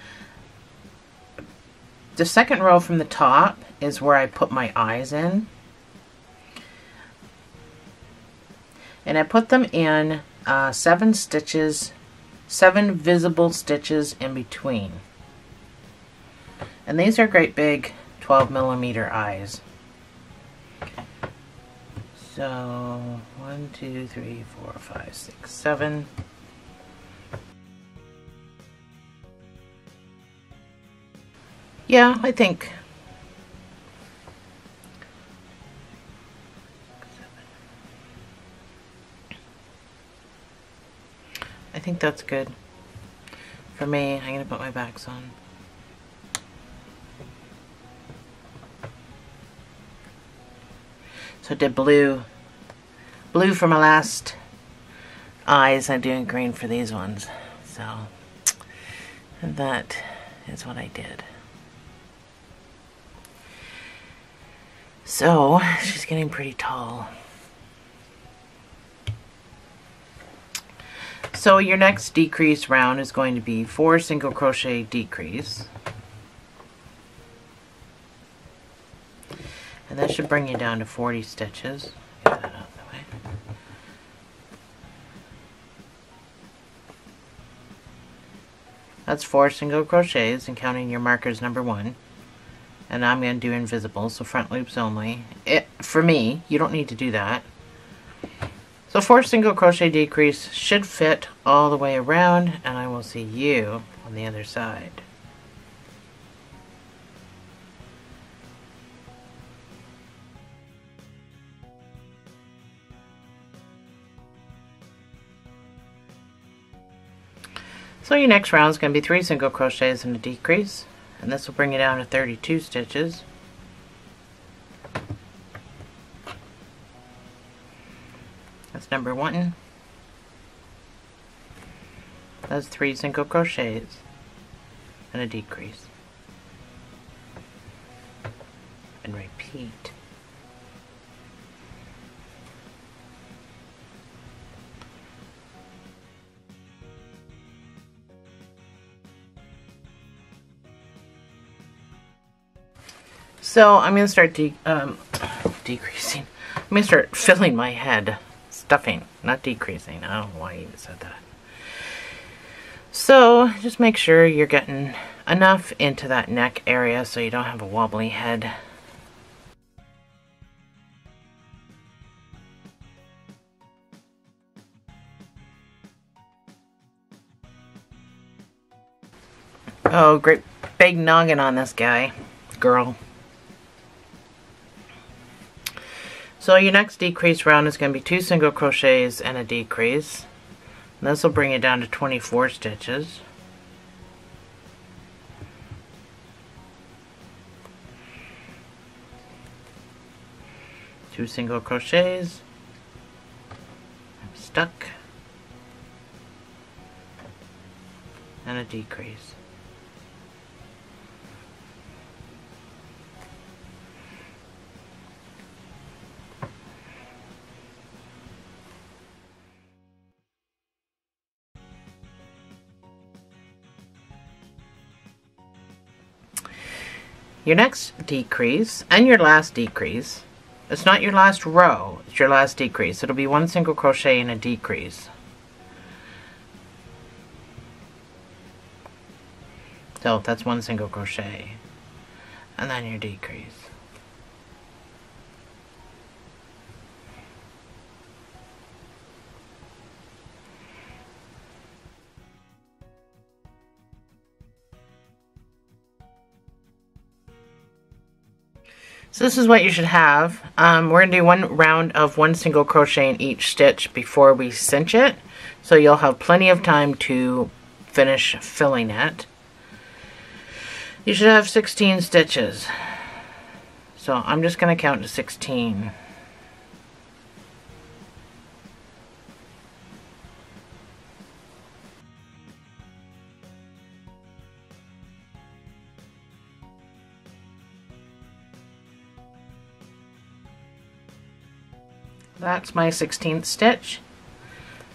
the second row from the top is where I put my eyes in. And I put them in 7 visible stitches in between. And these are great big 12mm eyes. So 1, 2, 3, 4, 5, 6, 7. Yeah, I think 7. I think that's good. For me, I'm gonna put my backs on. So I did blue for my last eyes. I'm doing green for these ones. So that is what I did. So she's getting pretty tall. So your next decrease round is going to be 4 single crochet decrease. And that should bring you down to 40 stitches. Get that out of the way. That's 4 single crochets and counting your markers #1. And I'm going to do invisible, so front loops only. For me, you don't need to do that. So 4 single crochet decrease should fit all the way around, and I will see you on the other side. So your next round is going to be 3 single crochets and a decrease, and this will bring you down to 32 stitches. That's number 1. That's 3 single crochets and a decrease. And repeat. So I'm going to start decreasing. I'm going to start filling my head. Stuffing, not decreasing. I don't know why I even said that. So just make sure you're getting enough into that neck area so you don't have a wobbly head. Oh, great big noggin on this guy. Girl. So your next decrease round is going to be 2 single crochets and a decrease. And this will bring it down to 24 stitches. Two single crochets. I'm stuck. And a decrease. Your next decrease and your last decrease, it's not your last row, it's your last decrease. It'll be 1 single crochet and a decrease. So that's 1 single crochet and then your decrease. So this is what you should have. We're going to do 1 round of 1 single crochet in each stitch before we cinch it. So you'll have plenty of time to finish filling it. You should have 16 stitches. So I'm just going to count to 16. That's my 16th stitch.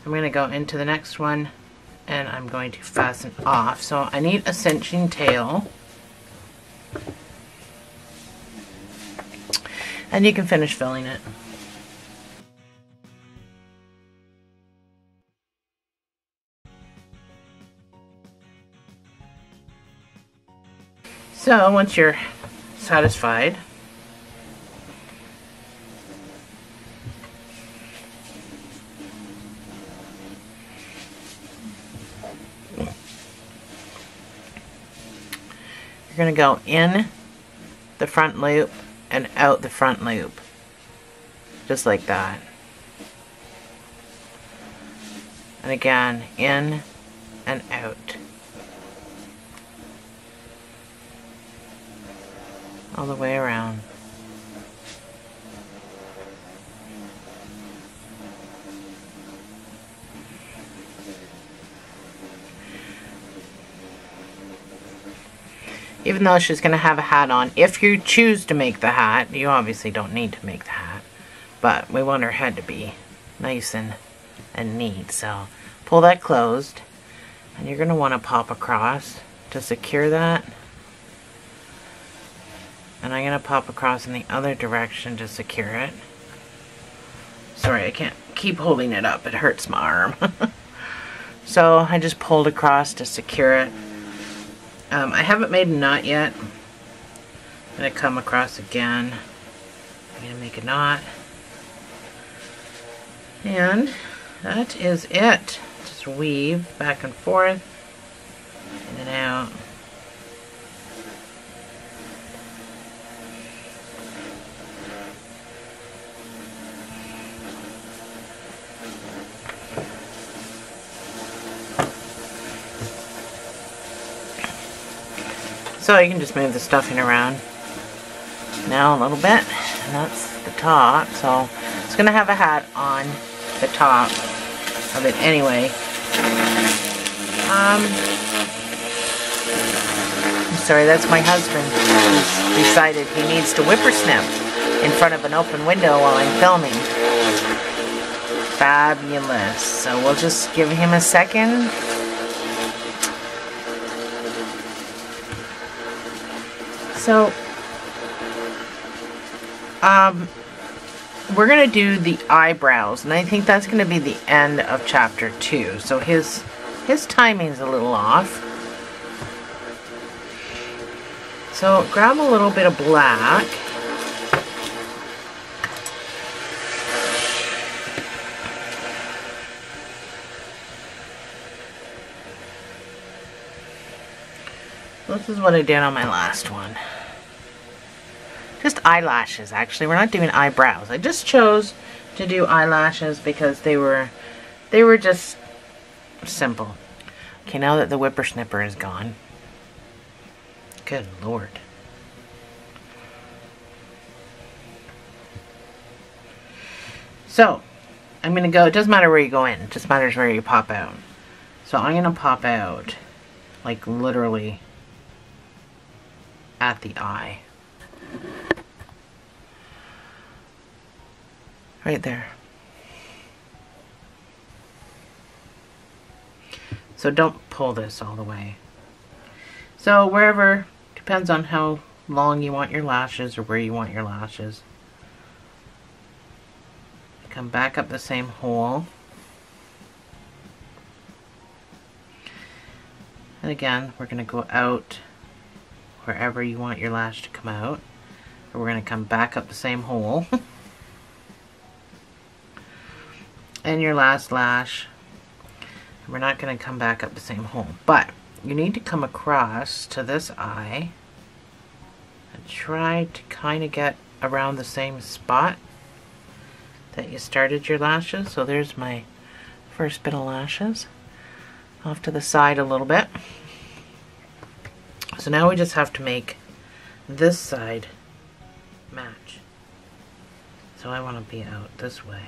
I'm going to go into the next one and I'm going to fasten off. So I need a cinching tail. And you can finish filling it. So once you're satisfied, going to go in the front loop and out the front loop, just like that. And again, in and out, all the way around. Even though she's going to have a hat on, if you choose to make the hat, you obviously don't need to make the hat, but we want her head to be nice and neat. So pull that closed, and you're going to want to pop across to secure that. And I'm going to pop across in the other direction to secure it. Sorry, I can't keep holding it up. It hurts my arm. So I just pulled across to secure it. I haven't made a knot yet. I'm going to come across again. I'm going to make a knot. And that is it. Just weave back and forth, in and out. So you can just move the stuffing around now a little bit, and that's the top. So it's going to have a hat on the top of it anyway. Sorry, that's my husband who's decided he needs to whippersnap in front of an open window while I'm filming. Fabulous. So we'll just give him a second. So, we're going to do the eyebrows, and I think that's going to be the end of chapter 2. So his timing's a little off. So grab a little bit of black. This is what I did on my last one. Just eyelashes, actually. We're not doing eyebrows. I just chose to do eyelashes because they were just simple. Okay, now that the whippersnapper is gone. Good Lord. So, I'm going to go. It doesn't matter where you go in. It just matters where you pop out. So, I'm going to pop out, like, literally at the eye. Right there. So don't pull this all the way. So wherever, depends on how long you want your lashes or where you want your lashes. Come back up the same hole. And again, we're gonna go out wherever you want your lash to come out. We're going to come back up the same hole. And your last lash, we're not going to come back up the same hole, but you need to come across to this eye and try to kind of get around the same spot that you started your lashes. So there's my first bit of lashes off to the side a little bit. So now we just have to make this side match. So I want to be out this way.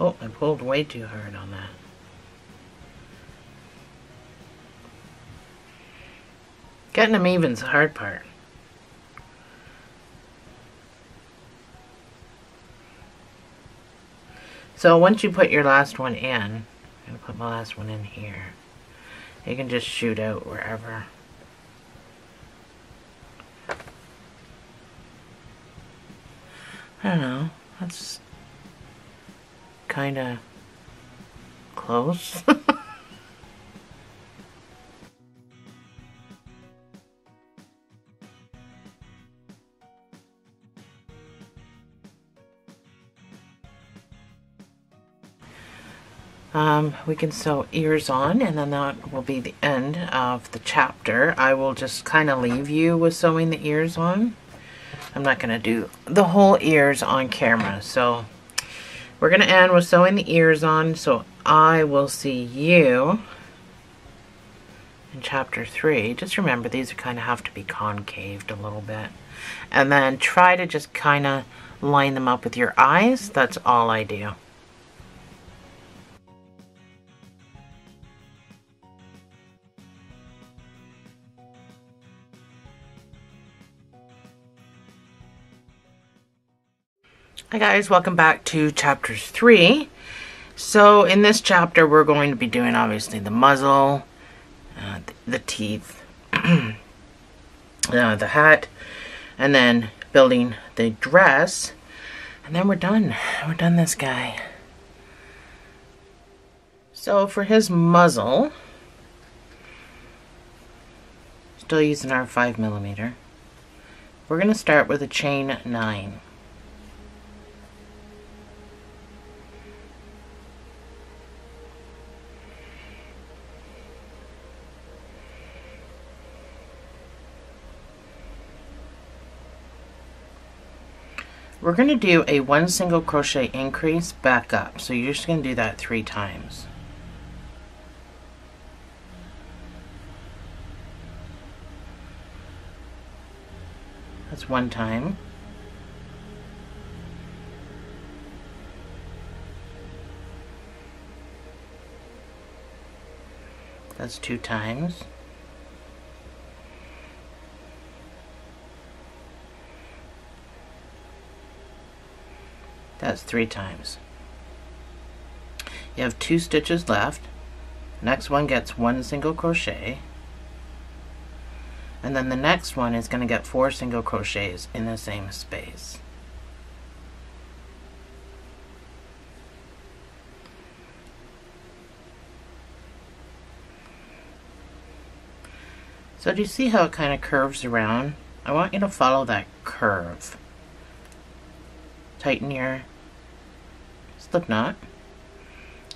Oh, I pulled way too hard on that. Getting them even's the hard part. So once you put your last one in, I'm going to put my last one in here. You can just shoot out wherever. I don't know. That's kind of close. We can sew ears on, and then that will be the end of the chapter. I will just kind of leave you with sewing the ears on. I'm not going to do the whole ears on camera. So we're going to end with sewing the ears on. So I will see you in chapter 3. Just remember, these kind of have to be concaved a little bit. And then try to just kind of line them up with your eyes. That's all I do. Hi guys, welcome back to chapter 3. So in this chapter we're going to be doing obviously the muzzle, the teeth, the hat, and then building the dress, and then we're done. We're done this guy. So for his muzzle, still using our 5mm, we're going to start with a chain 9. We're going to do a 1 single crochet increase back up. So you're just going to do that 3 times. That's 1 time. That's 2 times. That's 3 times. You have 2 stitches left. Next one gets 1 single crochet, and then the next one is going to get 4 single crochets in the same space. So do you see how it kind of curves around? I want you to follow that curve. Tighten your slip knot,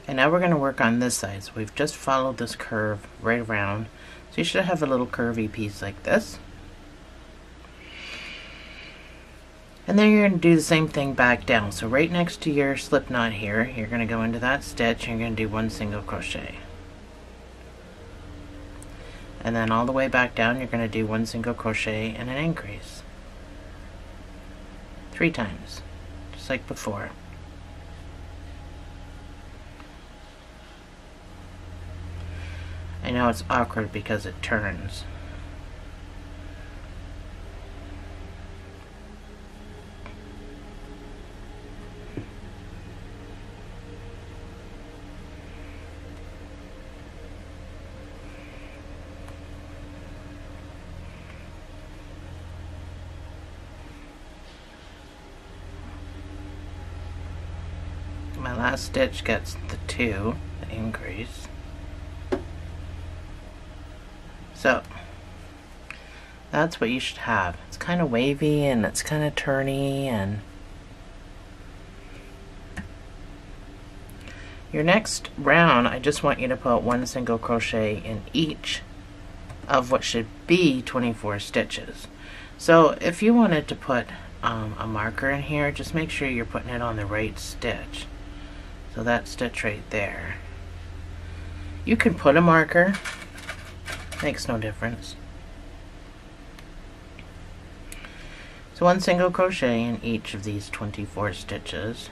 and now we're going to work on this side. So we've just followed this curve right around, so you should have a little curvy piece like this, and then you're going to do the same thing back down. So right next to your slip knot here, you're going to go into that stitch and you're going to do 1 single crochet, and then all the way back down you're going to do 1 single crochet and an increase 3 times, just like before. I know it's awkward because it turns. My last stitch gets the 2, the increase. So that's what you should have. It's kind of wavy and it's kind of turny, and your next round I just want you to put 1 single crochet in each of what should be 24 stitches. So if you wanted to put a marker in here, just make sure you're putting it on the right stitch. So that stitch right there. You can put a marker, makes no difference. So 1 single crochet in each of these 24 stitches.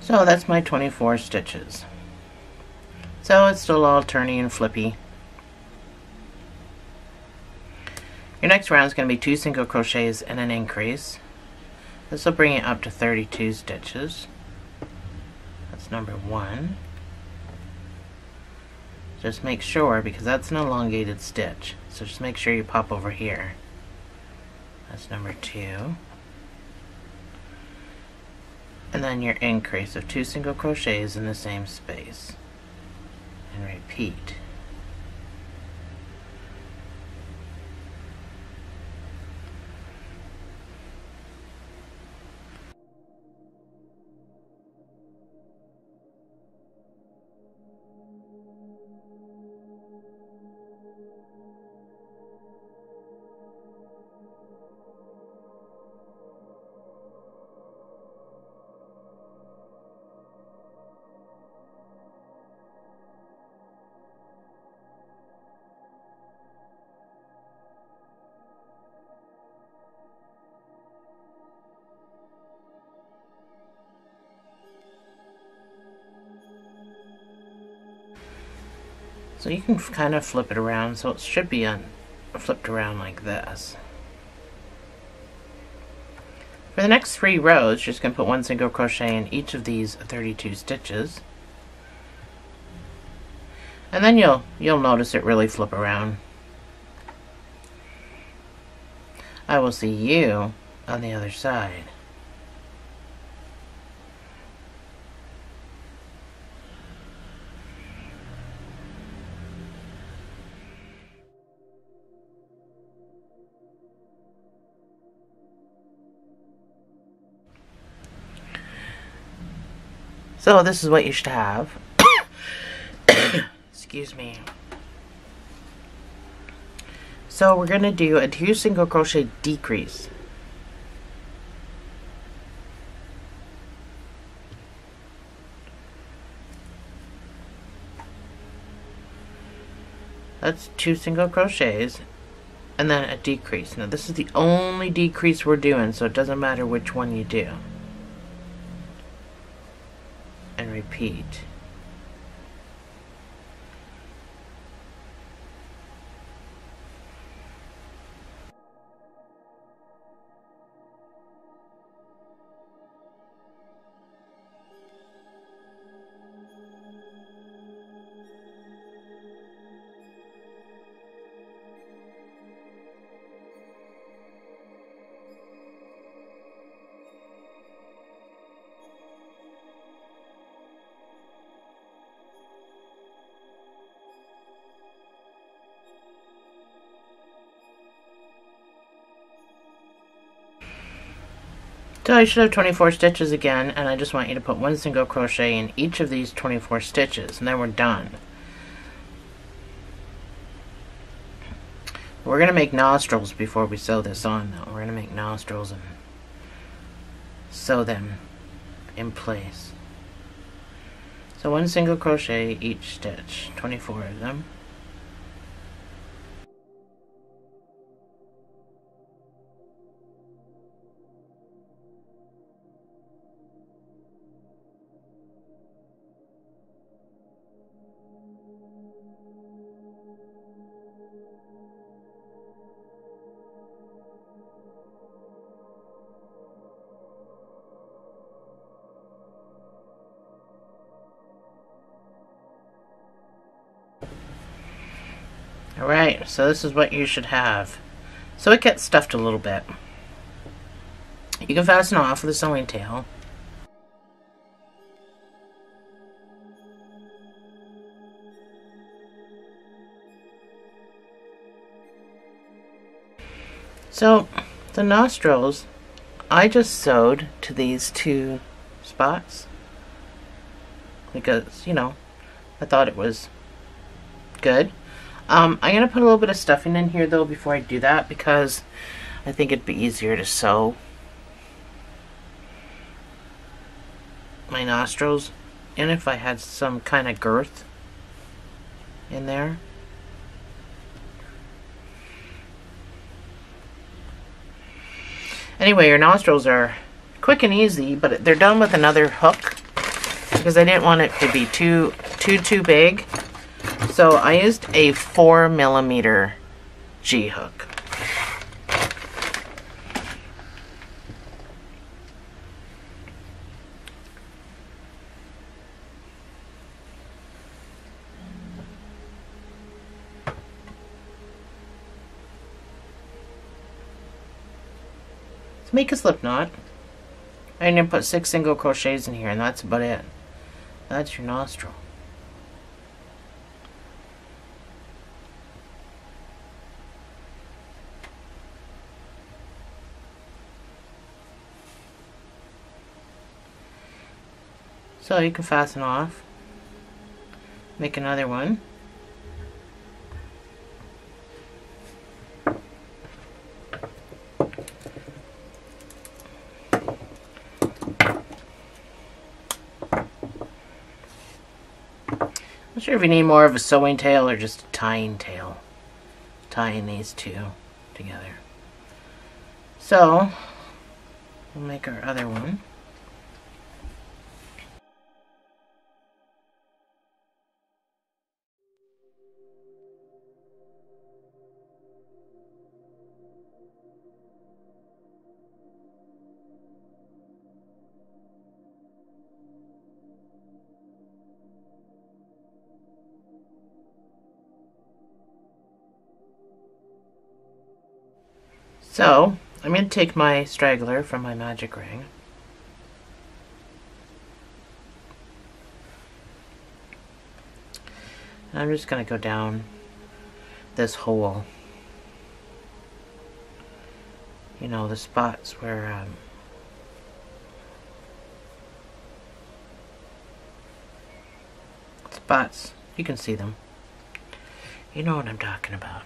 So that's my 24 stitches. So it's still all turny and flippy. Your next round is going to be 2 single crochets and an increase. This will bring it up to 32 stitches. That's number 1. Just make sure, because that's an elongated stitch, so just make sure you pop over here. That's number 2. And then your increase of 2 single crochets in the same space, and repeat. So you can kind of flip it around, so it should be flipped around like this. For the next 3 rows, just going to put 1 single crochet in each of these 32 stitches. And then you'll notice it really flip around. I will see you on the other side. So this is what you should have. Excuse me. So we're going to do a 2 single crochet decrease. That's 2 single crochets and then a decrease. Now this is the only decrease we're doing, so it doesn't matter which one you do. And repeat. So I should have 24 stitches again, and I just want you to put 1 single crochet in each of these 24 stitches, and then we're done. We're going to make nostrils before we sew this on, though. We're going to make nostrils and sew them in place. So 1 single crochet each stitch, 24 of them. Alright, so this is what you should have. So it gets stuffed a little bit. You can fasten off with a sewing tail. So the nostrils, I just sewed to these 2 spots because, you know, I thought it was good. I'm going to put a little bit of stuffing in here though before I do that, because I think it'd be easier to sew my nostrils in if I had some kind of girth in there. Anyway, your nostrils are quick and easy, but they're done with another hook because I didn't want it to be too big. So I used a 4mm G hook. To make a slip knot, I'm going to put 6 single crochets in here, and that's about it. That's your nostril. So you can fasten off, make another one. I'm sure if you need more of a sewing tail or just a tying tail, tying these 2 together. So we'll make our other one. So I'm going to take my straggler from my magic ring. And I'm just going to go down this hole. You know, the spots where spots, you can see them. You know what I'm talking about.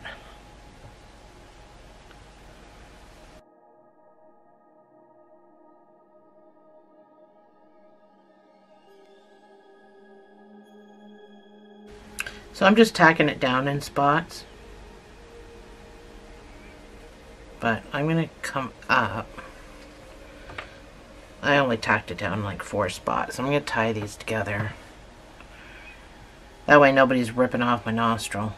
So I'm just tacking it down in spots. But I'm going to come up. I only tacked it down like 4 spots. I'm going to tie these together. That way nobody's ripping off my nostril.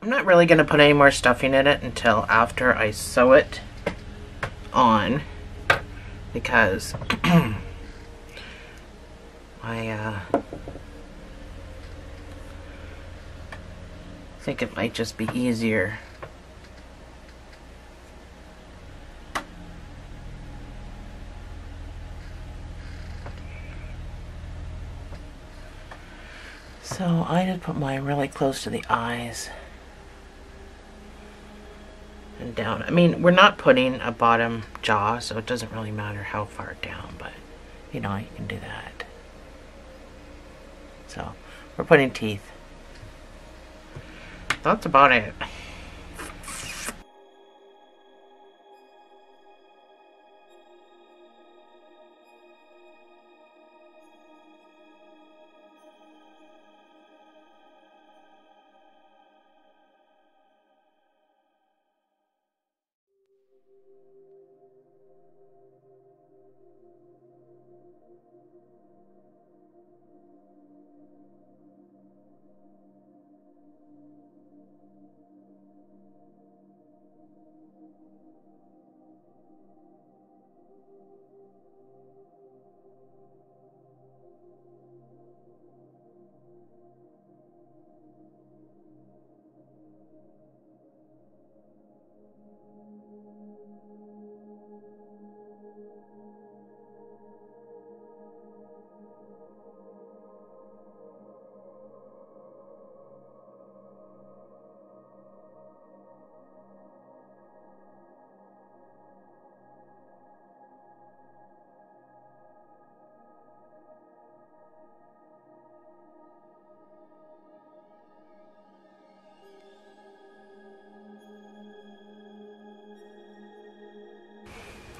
I'm not really going to put any more stuffing in it until after I sew it on, because I think it might just be easier . So I just put mine really close to the eyes and down. I mean, we're not putting a bottom jaw, so it doesn't really matter how far down, but you know, you can do that. So we're putting teeth. That's about it.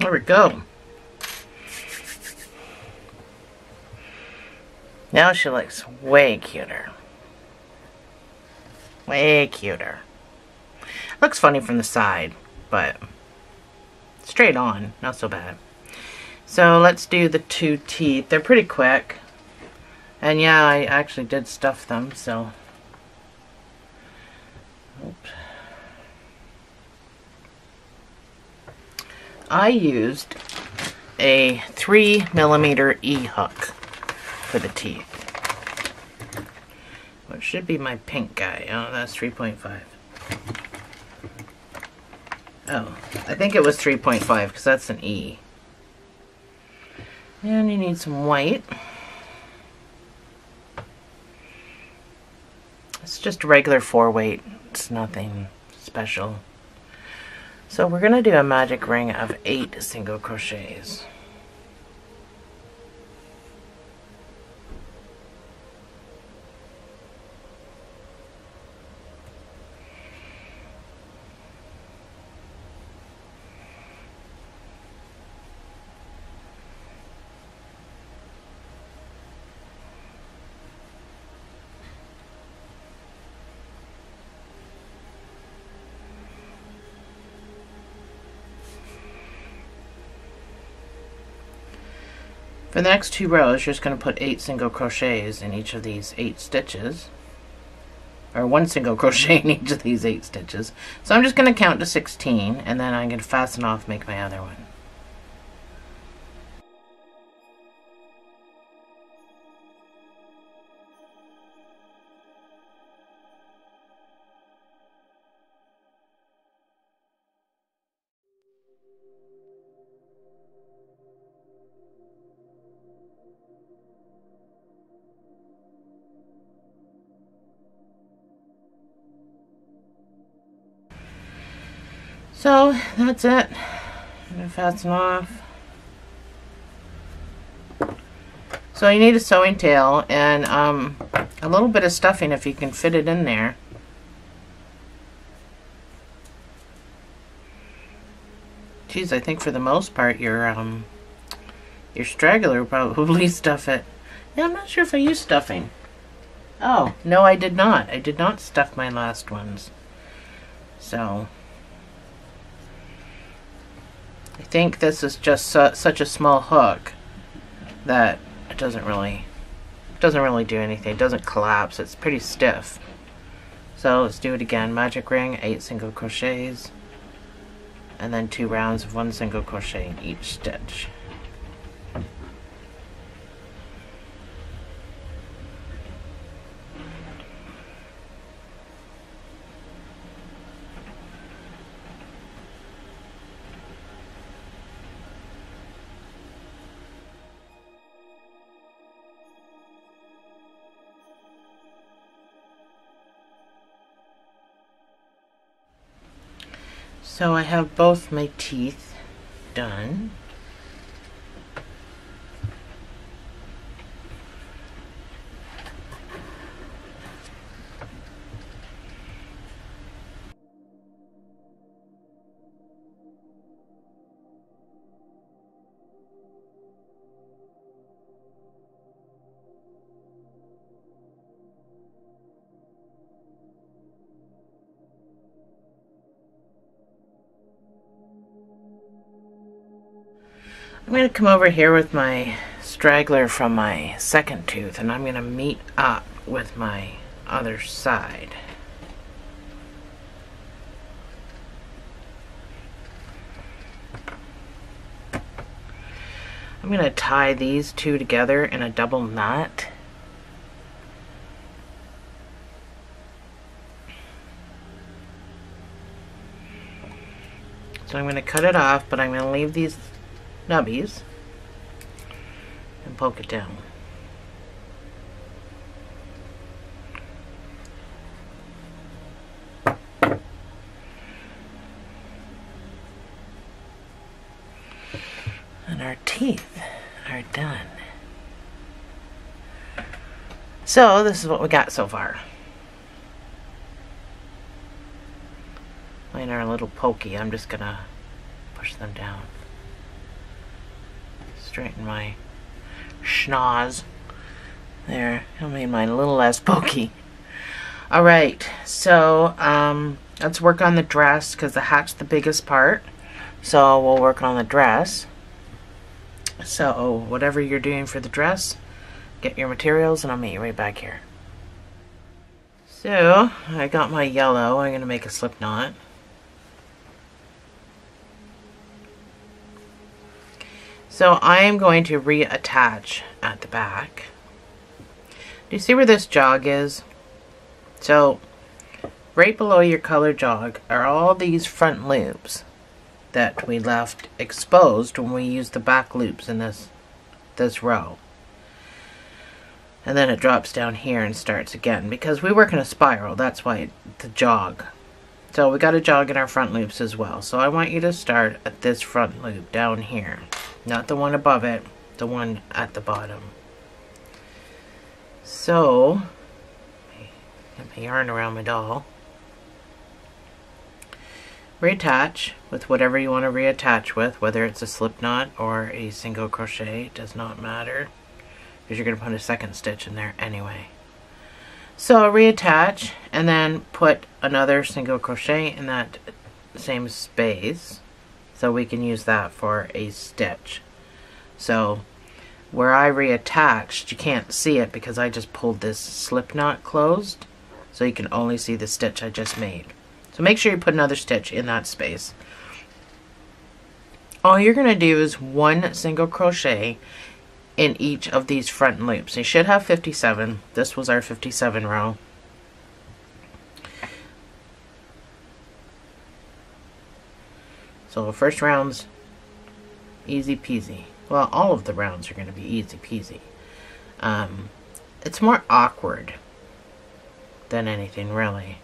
There we go. Now she looks way cuter. Way cuter. Looks funny from the side, but straight on, not so bad. So let's do the 2 teeth. They're pretty quick. And yeah, I actually did stuff them, so. Oops. I used a 3mm E-hook for the teeth. What should be my pink guy? Oh, that's 3.5. Oh, I think it was 3.5 because that's an E. And you need some white. It's just regular 4-weight. It's nothing special. So we're going to do a magic ring of 8 single crochets. For the next two rows, you're just going to put 8 single crochets in each of these 8 stitches, or 1 single crochet in each of these 8 stitches. So I'm just going to count to 16, and then I'm going to fasten off and make my other one. So that's it. I'm going to fasten off. So you need a sewing tail and a little bit of stuffing if you can fit it in there. Geez, I think for the most part your straggler probably stuff it. Yeah, I'm not sure if I used stuffing. Oh, no, I did not. I did not stuff my last ones. So I think this is just such a small hook that it doesn't really do anything. It doesn't collapse. It's pretty stiff. So let's do it again. Magic ring, 8 single crochets, and then 2 rounds of 1 single crochet in each stitch. So I have both my teeth done. I'm going to come over here with my straggler from my second tooth, and I'm going to meet up with my other side. I'm going to tie these two together in a double knot. So I'm going to cut it off, but I'm going to leave these nubbies and poke it down. And our teeth are done. So this is what we got so far. Mine are a little pokey. I'm just gonna push them down. Straighten my schnoz there. I mean, my little less pokey. All right, so let's work on the dress because the hat's the biggest part. So we'll work on the dress. So whatever you're doing for the dress, get your materials, and I'll meet you right back here. So I got my yellow. I'm going to make a slip knot. So I am going to reattach at the back. Do you see where this jog is? So right below your color jog are all these front loops that we left exposed when we used the back loops in this row. And then it drops down here and starts again because we work in a spiral. That's why the jog. So we got a jog in our front loops as well. So I want you to start at this front loop down here. Not the one above it, the one at the bottom. So, get my yarn around my doll. Reattach with whatever you want to reattach with, whether it's a slip knot or a single crochet, it does not matter, because you're going to put a second stitch in there anyway. So reattach and then put another single crochet in that same space. So we can use that for a stitch. So where I reattached, you can't see it because I just pulled this slip knot closed, so you can only see the stitch I just made. So make sure you put another stitch in that space. All you're going to do is one single crochet in each of these front loops. You should have 57. This was our 57 row. So first round's easy peasy. Well, all of the rounds are going to be easy peasy. It's more awkward than anything, really.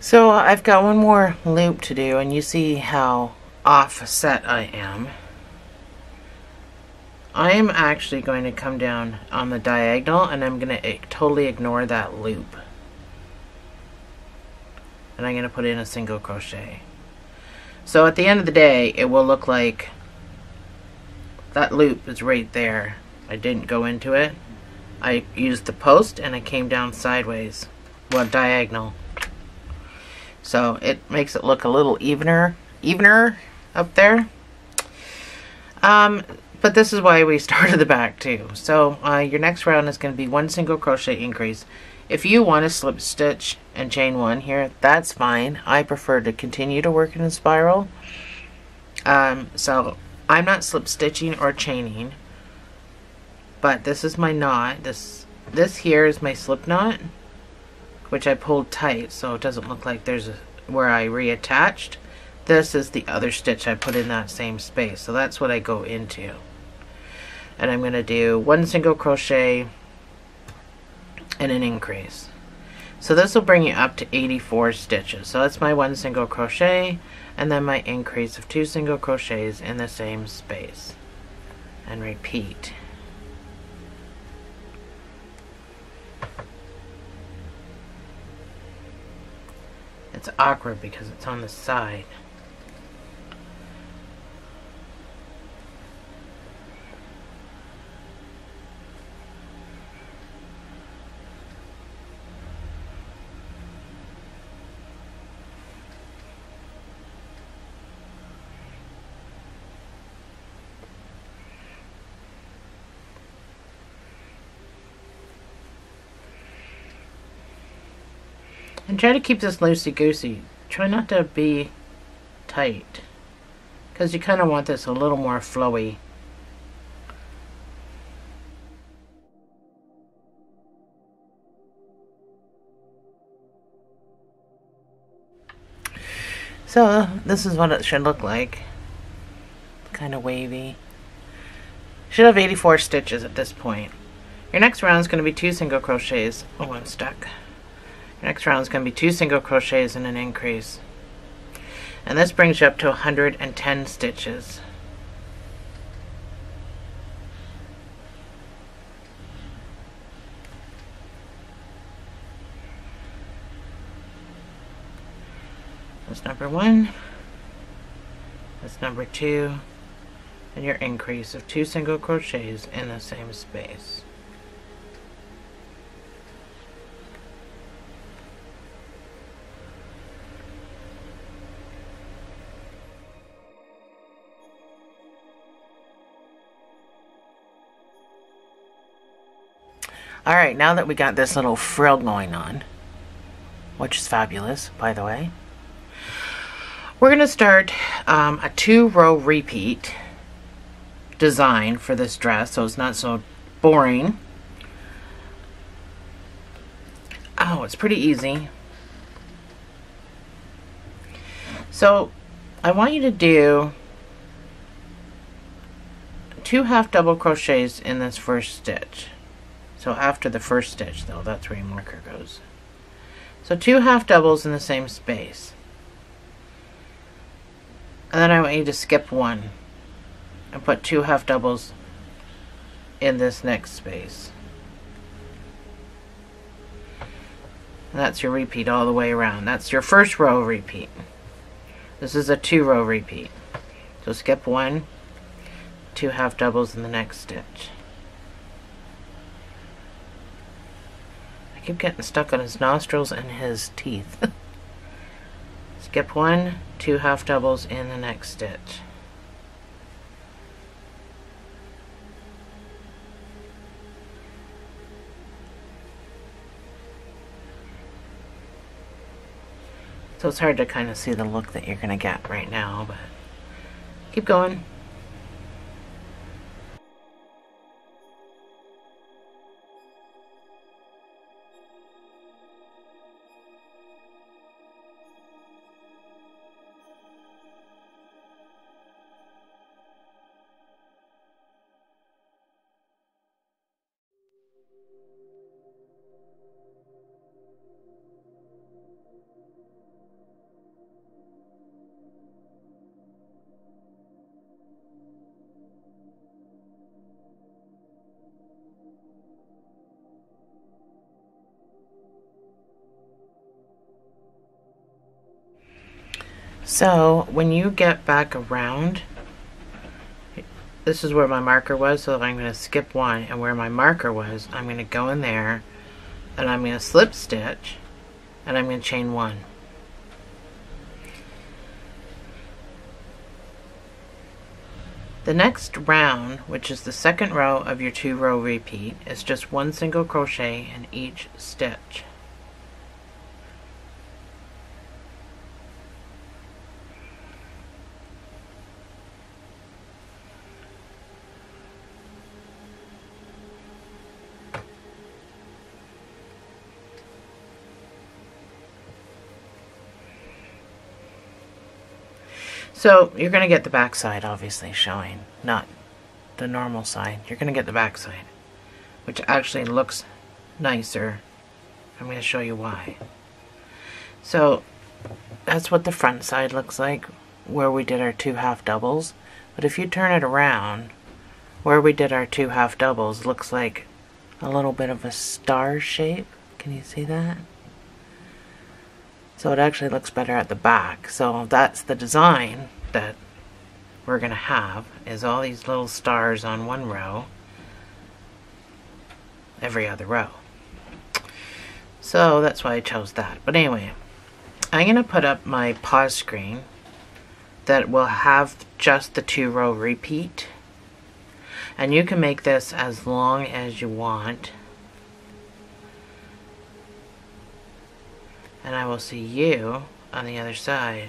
So I've got one more loop to do, and you see how offset I am. I am actually going to come down on the diagonal, and I'm going to totally ignore that loop. And I'm going to put in a single crochet. So at the end of the day, it will look like that loop is right there. I didn't go into it. I used the post, and I came down sideways. Well, diagonal. So it makes it look a little evener up there. But this is why we started the back too. So your next round is going to be one single crochet increase. If you want to slip stitch and chain one here, that's fine. I prefer to continue to work in a spiral. So I'm not slip stitching or chaining, but this is my knot. This here is my slip knot, which I pulled tight so it doesn't look like there's where I reattached. This is the other stitch I put in that same space, so that's what I go into. And I'm going to do one single crochet and an increase. So this will bring you up to 84 stitches. So that's my one single crochet and then my increase of two single crochets in the same space. And repeat. It's awkward because it's on the side. And try to keep this loosey-goosey. Try not to be tight, because you kind of want this a little more flowy. So this is what it should look like. Kind of wavy. Should have 84 stitches at this point. Your next round is going to be two single crochets. Oh, I'm stuck. Next round is going to be two single crochets and an increase. And this brings you up to 110 stitches. That's number one. That's number two. And your increase of two single crochets in the same space. Alright, now that we got this little frill going on, which is fabulous, by the way, we're going to start a two-row repeat design for this dress, so it's not so boring. Oh, it's pretty easy. So, I want you to do two half double crochets in this first stitch. So after the first stitch, though, that's where your marker goes. So two half doubles in the same space. And then I want you to skip one and put two half doubles in this next space. And that's your repeat all the way around. That's your first row repeat. This is a 2-row repeat. So skip 1, 2 half doubles in the next stitch. I keep getting stuck on his nostrils and his teeth. Skip 1, 2 half doubles in the next stitch. So it's hard to kind of see the look that you're going to get right now, but keep going. So when you get back around, this is where my marker was, so I'm going to skip 1, and where my marker was, I'm going to go in there and I'm going to slip stitch and I'm going to chain 1. The next round, which is the second row of your 2-row repeat, is just 1 single crochet in each stitch. So you're going to get the back side obviously showing, not the normal side. You're going to get the back side, which actually looks nicer. I'm going to show you why. So that's what the front side looks like, where we did our 2 half doubles. But if you turn it around, where we did our 2 half doubles looks like a little bit of a star shape. Can you see that? So it actually looks better at the back. So that's the design that we're going to have, is all these little stars on one row, every other row. So that's why I chose that. But anyway, I'm going to put up my pause screen that will have just the 2-row repeat. And you can make this as long as you want. And I will see you on the other side.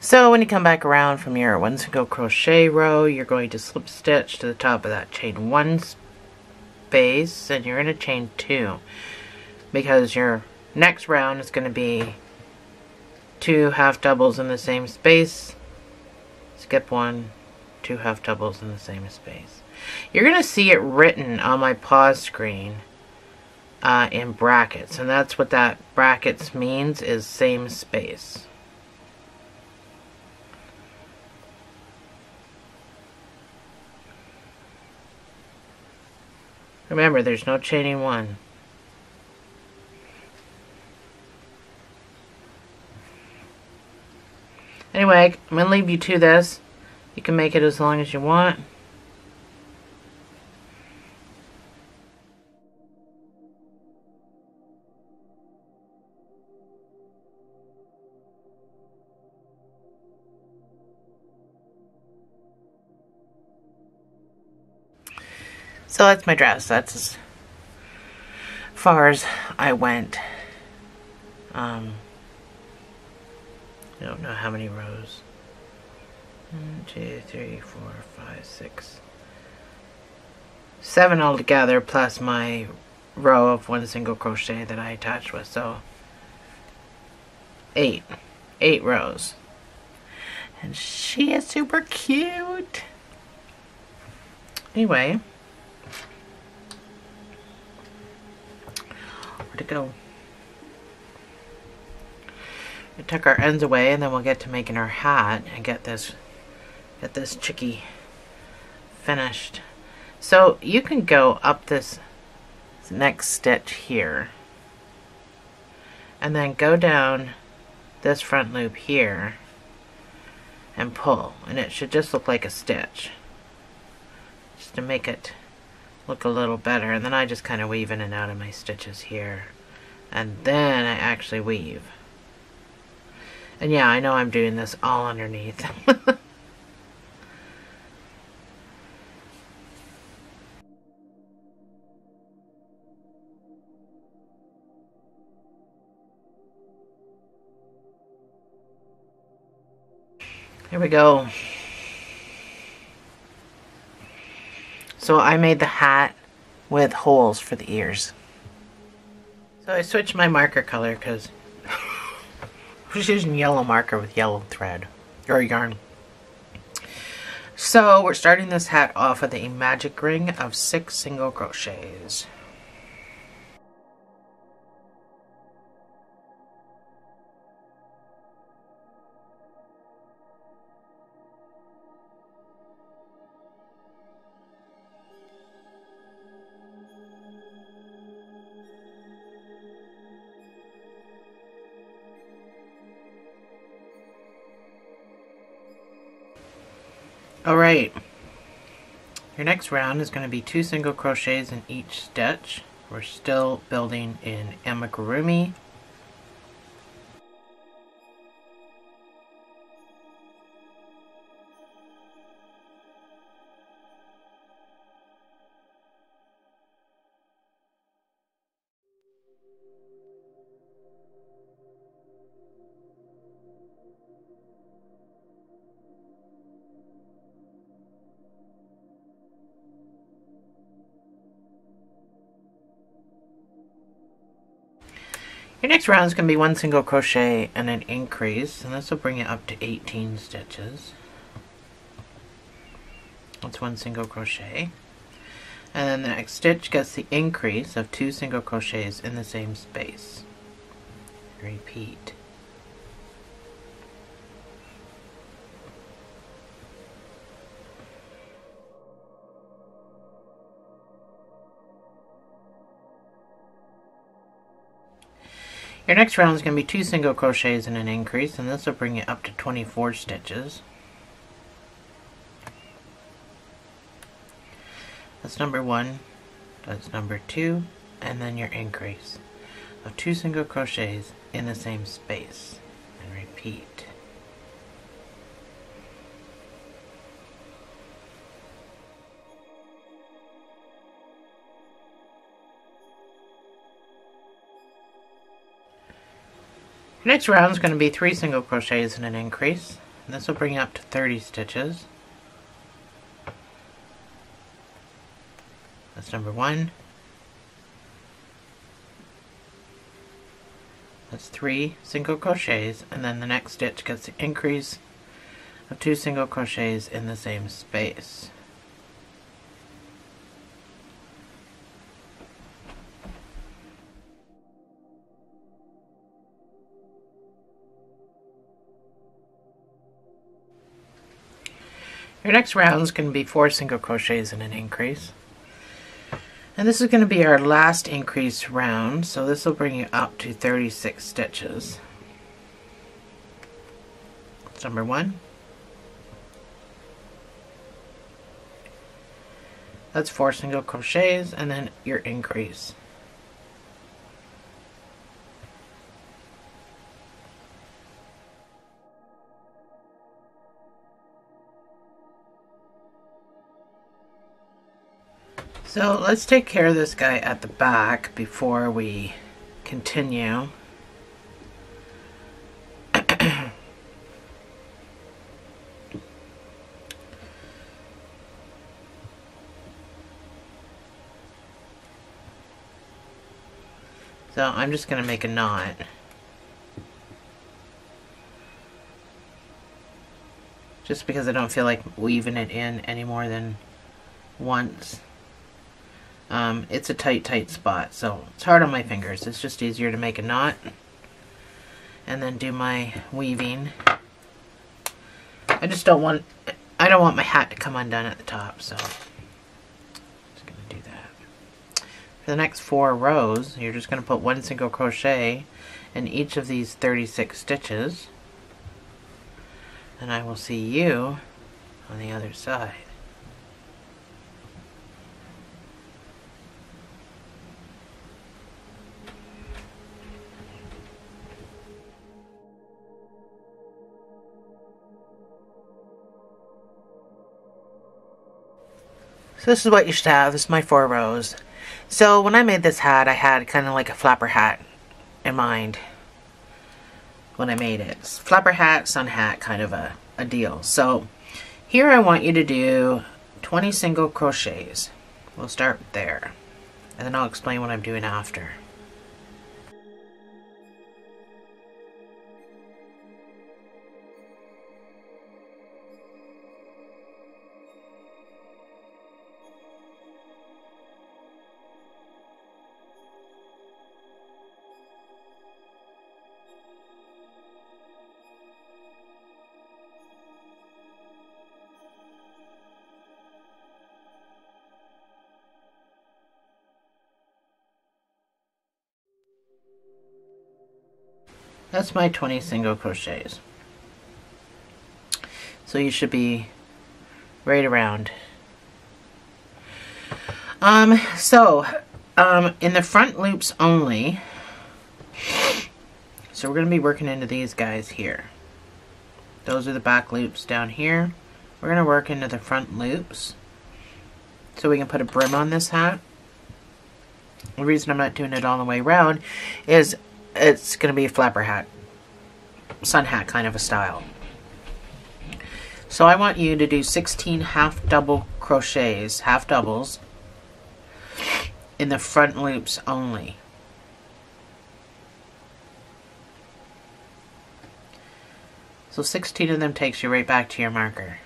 So when you come back around from your 1 single crochet row, you're going to slip stitch to the top of that chain 1 space, and you're going to chain 2, because your next round is going to be 2 half doubles in the same space, skip 1, 2 half doubles in the same space. You're going to see it written on my pause screen in brackets, and that's what that brackets means, is same space. Remember, there's no chaining 1. Anyway, I'm going to leave you to this. You can make it as long as you want. So that's my dress. That's as far as I went. I don't know how many rows. 1, 2, 3, 4, 5, 6, 7 altogether, plus my row of 1 single crochet that I attached with, so 8 rows. And she is super cute. Anyway, where'd it go? We took our ends away, and then we'll get to making our hat and get this chickie finished. So you can go up this next stitch here, and then go down this front loop here and pull, and it should just look like a stitch, just to make it look a little better. And then I just kind of weave in and out of my stitches here, and then I actually weave. And yeah, I know I'm doing this all underneath. Here we go. So I made the hat with holes for the ears. So I switched my marker color because I was using yellow marker with yellow thread or yarn. So we're starting this hat off with a magic ring of 6 single crochets. Alright, your next round is going to be 2 single crochets in each stitch. We're still building in amigurumi. Your next round is going to be 1 single crochet and an increase, and this will bring it up to 18 stitches. That's 1 single crochet. And then the next stitch gets the increase of 2 single crochets in the same space. Repeat. Your next round is going to be 2 single crochets and an increase, and this will bring it up to 24 stitches. That's number 1, that's number 2, and then your increase of 2 single crochets in the same space, and repeat. Next round is going to be 3 single crochets and an increase. This will bring you up to 30 stitches. That's number 1. That's 3 single crochets, and then the next stitch gets the increase of 2 single crochets in the same space. Your next round is going to be 4 single crochets and an increase. And this is going to be our last increase round, so this will bring you up to 36 stitches. That's number 1. That's 4 single crochets and then your increase. So let's take care of this guy at the back before we continue. So I'm just going to make a knot. Just because I don't feel like weaving it in any more than once. It's a tight spot, so it's hard on my fingers. It's just easier to make a knot and then do my weaving. I just don't want, I don't want my hat to come undone at the top, so I'm just going to do that. For the next 4 rows, you're just going to put 1 single crochet in each of these 36 stitches, and I will see you on the other side. So this is what you should have. This is my 4 rows. So when I made this hat, I had kind of like a flapper hat in mind when I made it. Flapper hat, sun hat, kind of a deal. So here I want you to do 20 single crochets. We'll start there, and then I'll explain what I'm doing after. That's my 20 single crochets. So you should be right around. In the front loops only, so we're going to be working into these guys here. Those are the back loops down here. We're going to work into the front loops so we can put a brim on this hat. The reason I'm not doing it all the way around is it's going to be a flapper hat, sun hat kind of a style. So I want you to do 16 half double crochets, half doubles, in the front loops only. So 16 of them takes you right back to your marker.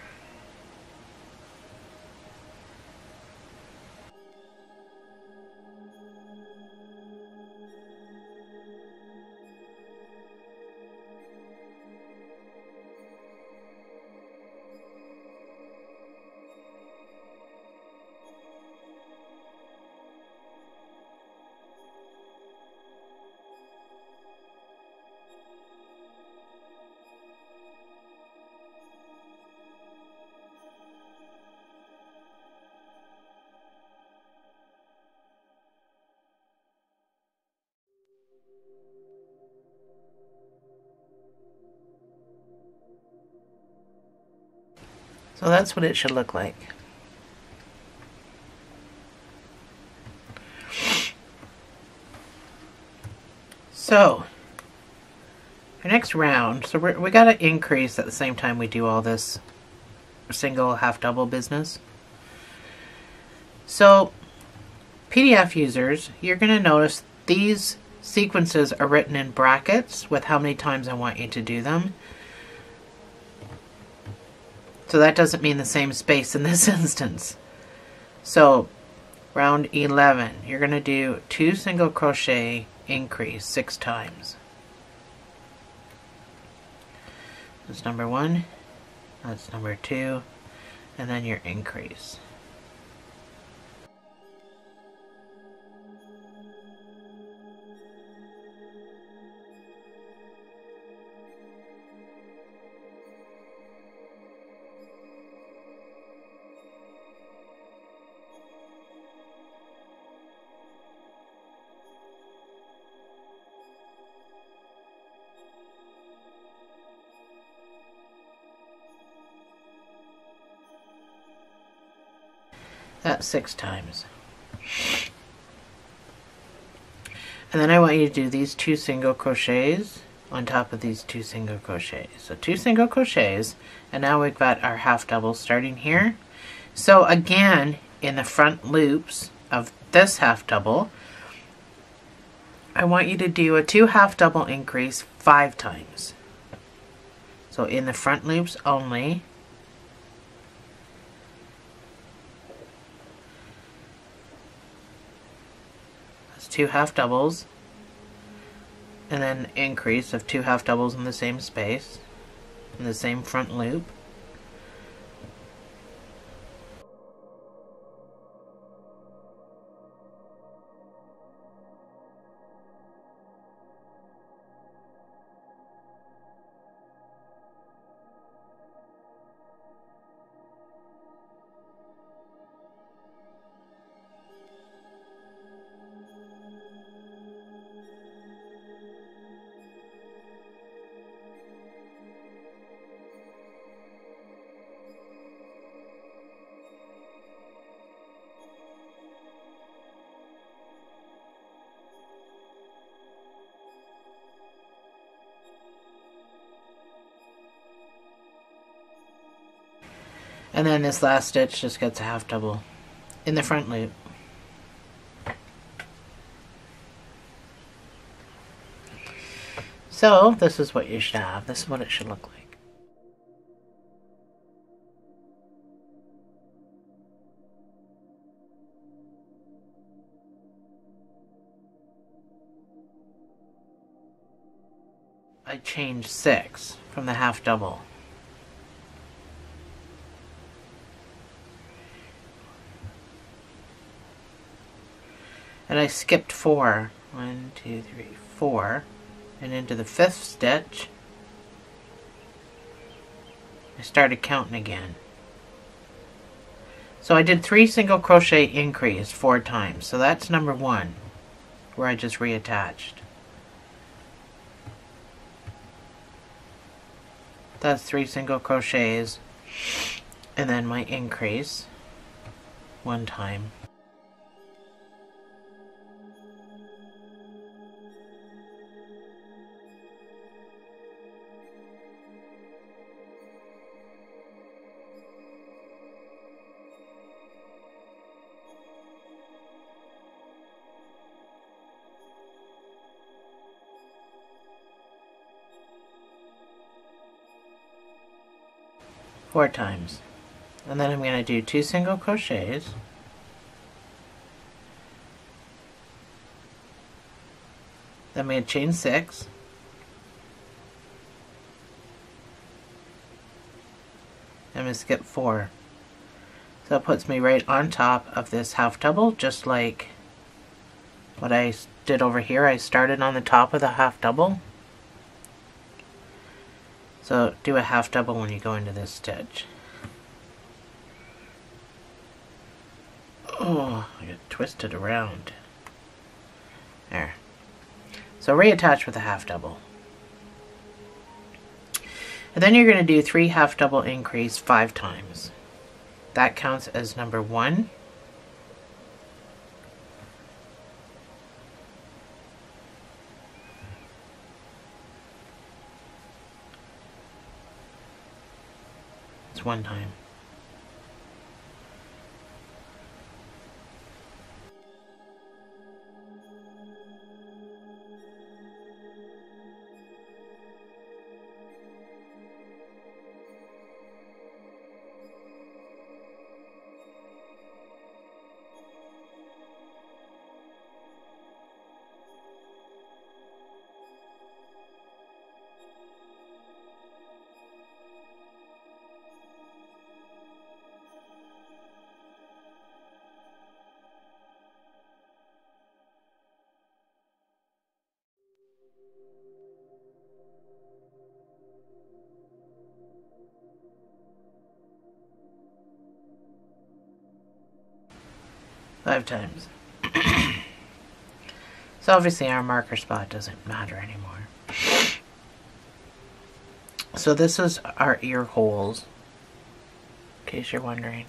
So that's what it should look like. So our next round, so we got to increase at the same time we do all this single half double business. So PDF users, you're going to notice these sequences are written in brackets with how many times I want you to do them. So that doesn't mean the same space in this instance. So round 11, you're going to do 2 single crochet increase 6 times. That's number 1, that's number 2, and then your increase. That's 6 times. And then I want you to do these 2 single crochets on top of these 2 single crochets. So 2 single crochets, and now we've got our half double starting here. So again, in the front loops of this half double, I want you to do a 2 half double increase 5 times. So in the front loops only, half doubles, and then increase of 2 half doubles in the same space, in the same front loop. And then this last stitch just gets a half double in the front loop. So this is what you should have. This is what it should look like. I changed 6 from the half double. And I skipped 4. 1, 2, 3, 4. And into the 5th stitch, I started counting again. So I did 3 single crochet increase 4 times. So that's number 1, where I just reattached. That's 3 single crochets, and then my increase 1 time. Four times, and then I'm going to do 2 single crochets, then I'm going to chain 6, and I'm going to skip 4. So it puts me right on top of this half double, just like what I did over here. I started on the top of the half double. So do a half double when you go into this stitch. Oh, I got twisted around. There. So reattach with a half double. And then you're going to do 3 half double increase 5 times. That counts as number 1. One time. Times. So obviously our marker spot doesn't matter anymore. So this is our ear holes, in case you're wondering.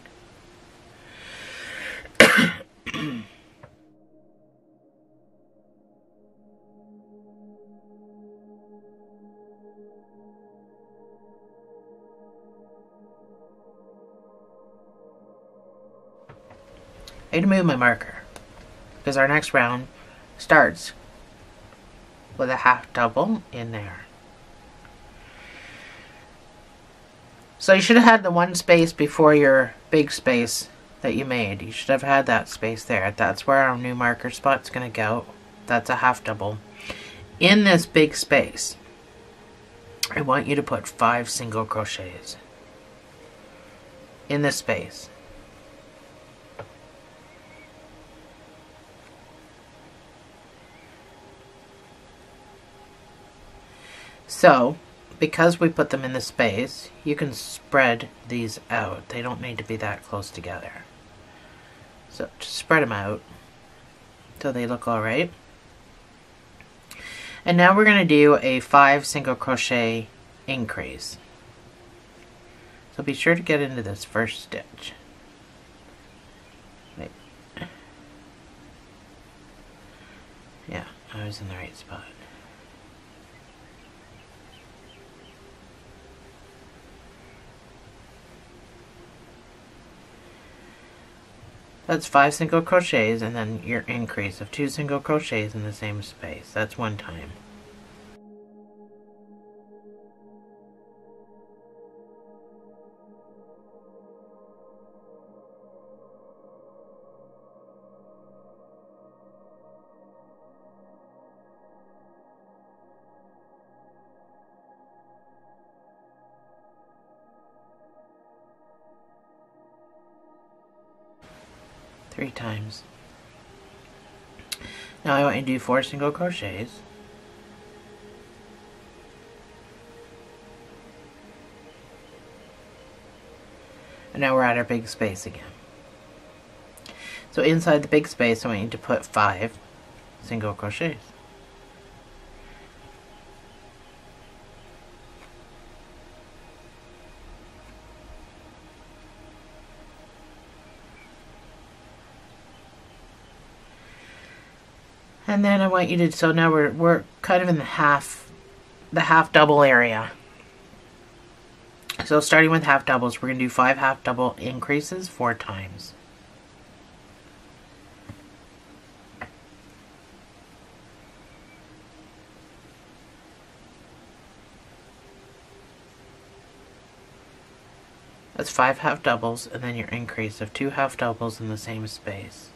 I need to move my marker because our next round starts with a half double in there. So you should have had the one space before your big space that you made. You should have had that space there. That's where our new marker spot's going to go. That's a half double. in this big space, I want you to put 5 single crochets in this space. So, because we put them in the space, you can spread these out. They don't need to be that close together. So, just spread them out till they look all right. And now we're going to do a 5 single crochet increase. So be sure to get into this first stitch. Right. Yeah, I was in the right spot. That's 5 single crochets and then your increase of 2 single crochets in the same space. That's one time. Times. Now I want you to do 4 single crochets. And now we're at our big space again. So inside the big space I want you to put 5 single crochets. And then I want you to, so now we're kind of in the half double area. So starting with half doubles, we're going to do 5 half double increases 4 times. That's 5 half doubles and then your increase of 2 half doubles in the same space.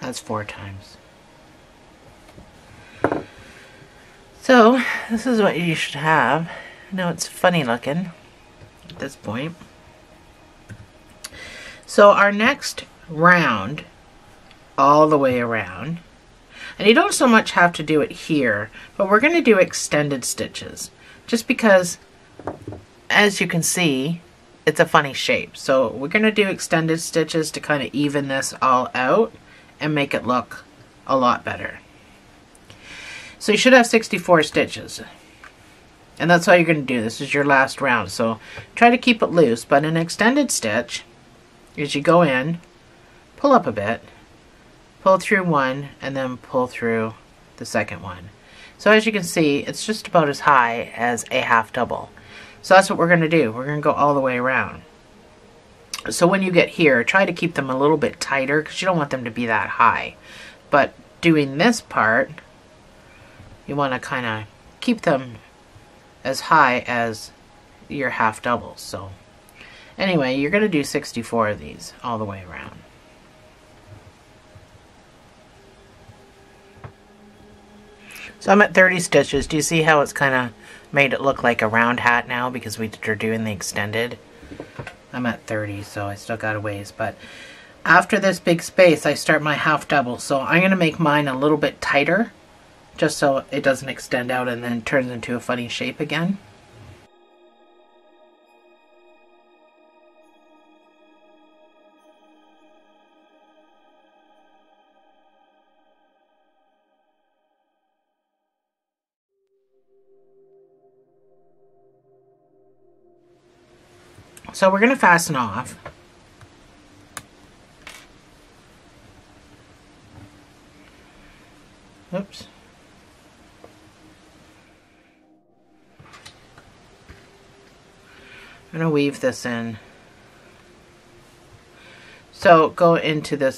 That's 4 times. So this is what you should have. Now it's funny looking at this point. So our next round, all the way around, and you don't so much have to do it here, but we're going to do extended stitches just because, as you can see, it's a funny shape. So we're going to do extended stitches to kind of even this all out and make it look a lot better. So you should have 64 stitches, and that's all you're going to do. This is your last round, so try to keep it loose, but an extended stitch is you go in, pull up a bit, pull through one, and then pull through the second one. So as you can see, it's just about as high as a half double. So that's what we're going to do. We're going to go all the way around. So when you get here, try to keep them a little bit tighter because you don't want them to be that high. But doing this part, you want to kind of keep them as high as your half doubles. So anyway, you're going to do 64 of these all the way around. So I'm at 30 stitches. Do you see how it's kind of made it look like a round hat now because we are doing the extended? I'm at 30, so I still got a ways, but after this big space, I start my half double. So I'm going to make mine a little bit tighter, just so it doesn't extend out and then turns into a funny shape again. So we're going to fasten off. Oops. I'm going to weave this in. So go into this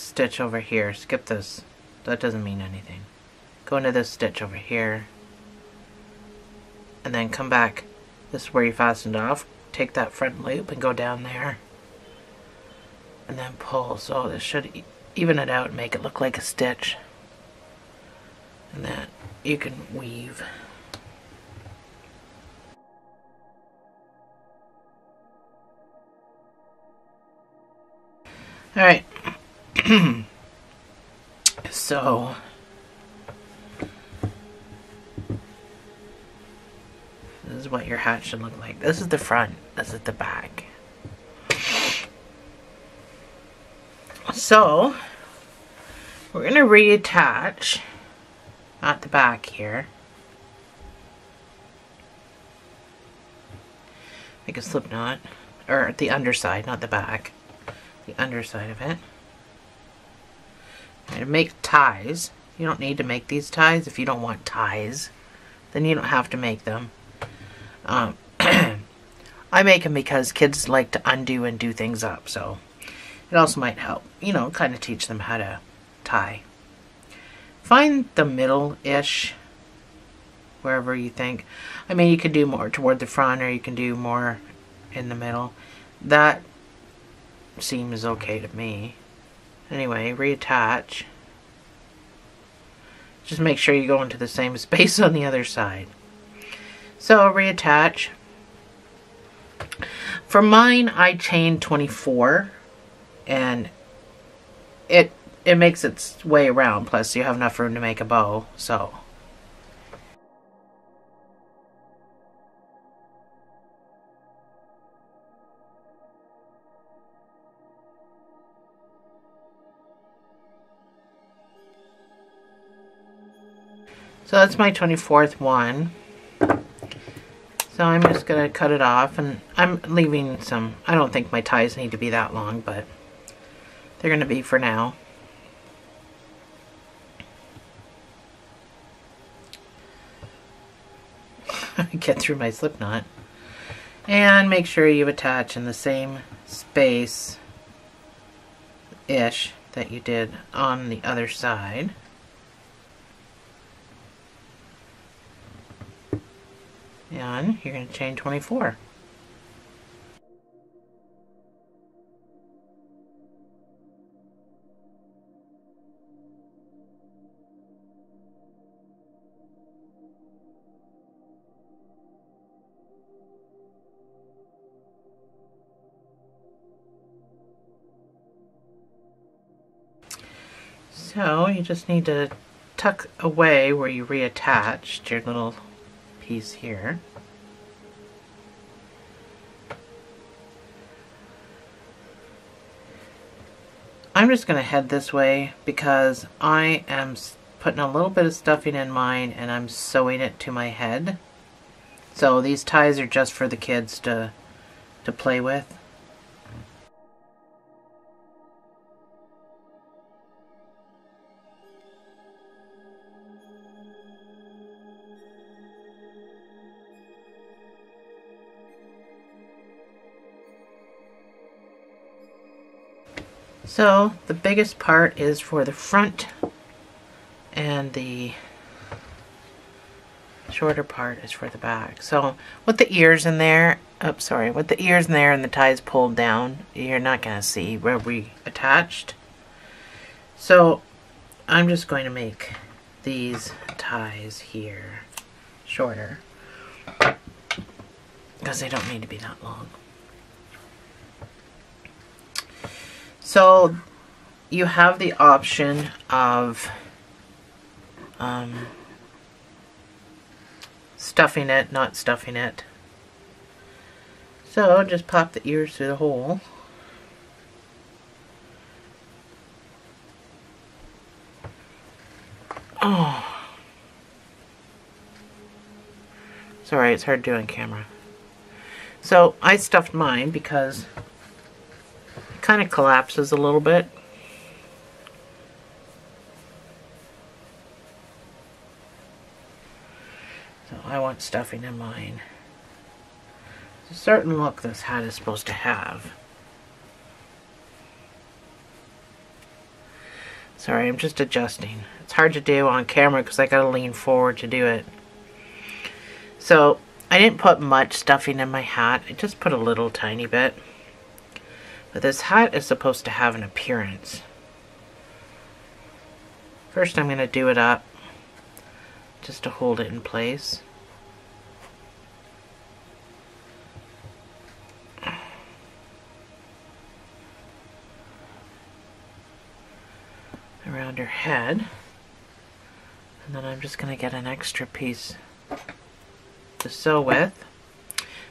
stitch over here. Skip this. That doesn't mean anything. Go into this stitch over here. And then come back. This is where you fastened off. Take that front loop and go down there. And then pull. So this should even it out and make it look like a stitch. And that you can weave. All right, so this is what your hat should look like. This is the front, this is the back. So we're gonna reattach at the back here. Make a slip knot, or the underside, not the back. The underside of it. And make ties. You don't need to make these ties if you don't want ties. Then you don't have to make them. I make them because kids like to undo and do things up, so it also might help, you know, kind of teach them how to tie. Find the middle-ish, wherever you think. I mean, you could do more toward the front, or you can do more in the middle. That seems okay to me. Anyway, reattach. Just make sure you go into the same space on the other side. So reattach. For mine, I chained 24, and it makes its way around. Plus, you have enough room to make a bow. So. So that's my 24th one. So I'm just going to cut it off, and I'm leaving some, I don't think my ties need to be that long, but they're going to be for now. Get through my slip knot. And make sure you attach in the same space-ish that you did on the other side. And you're going to chain 24. So you just need to tuck away where you reattached your little piece here. I'm just going to head this way because I am putting a little bit of stuffing in mine and I'm sewing it to my head. So these ties are just for the kids to play with. So the biggest part is for the front, and the shorter part is for the back. So with the ears in there, with the ears in there and the ties pulled down, you're not going to see where we attached. So I'm just going to make these ties here shorter because they don't need to be that long. So you have the option of stuffing it, not stuffing it. So just pop the ears through the hole. Oh, sorry, it's hard doing camera. So I stuffed mine because it kind of collapses a little bit. So I want stuffing in mine. There's a certain look this hat is supposed to have. Sorry, I'm just adjusting. It's hard to do on camera because I gotta lean forward to do it. So I didn't put much stuffing in my hat. I just put a little tiny bit. But this hat is supposed to have an appearance. First I'm gonna do it up just to hold it in place. Around her head, and then I'm just going to get an extra piece to sew with.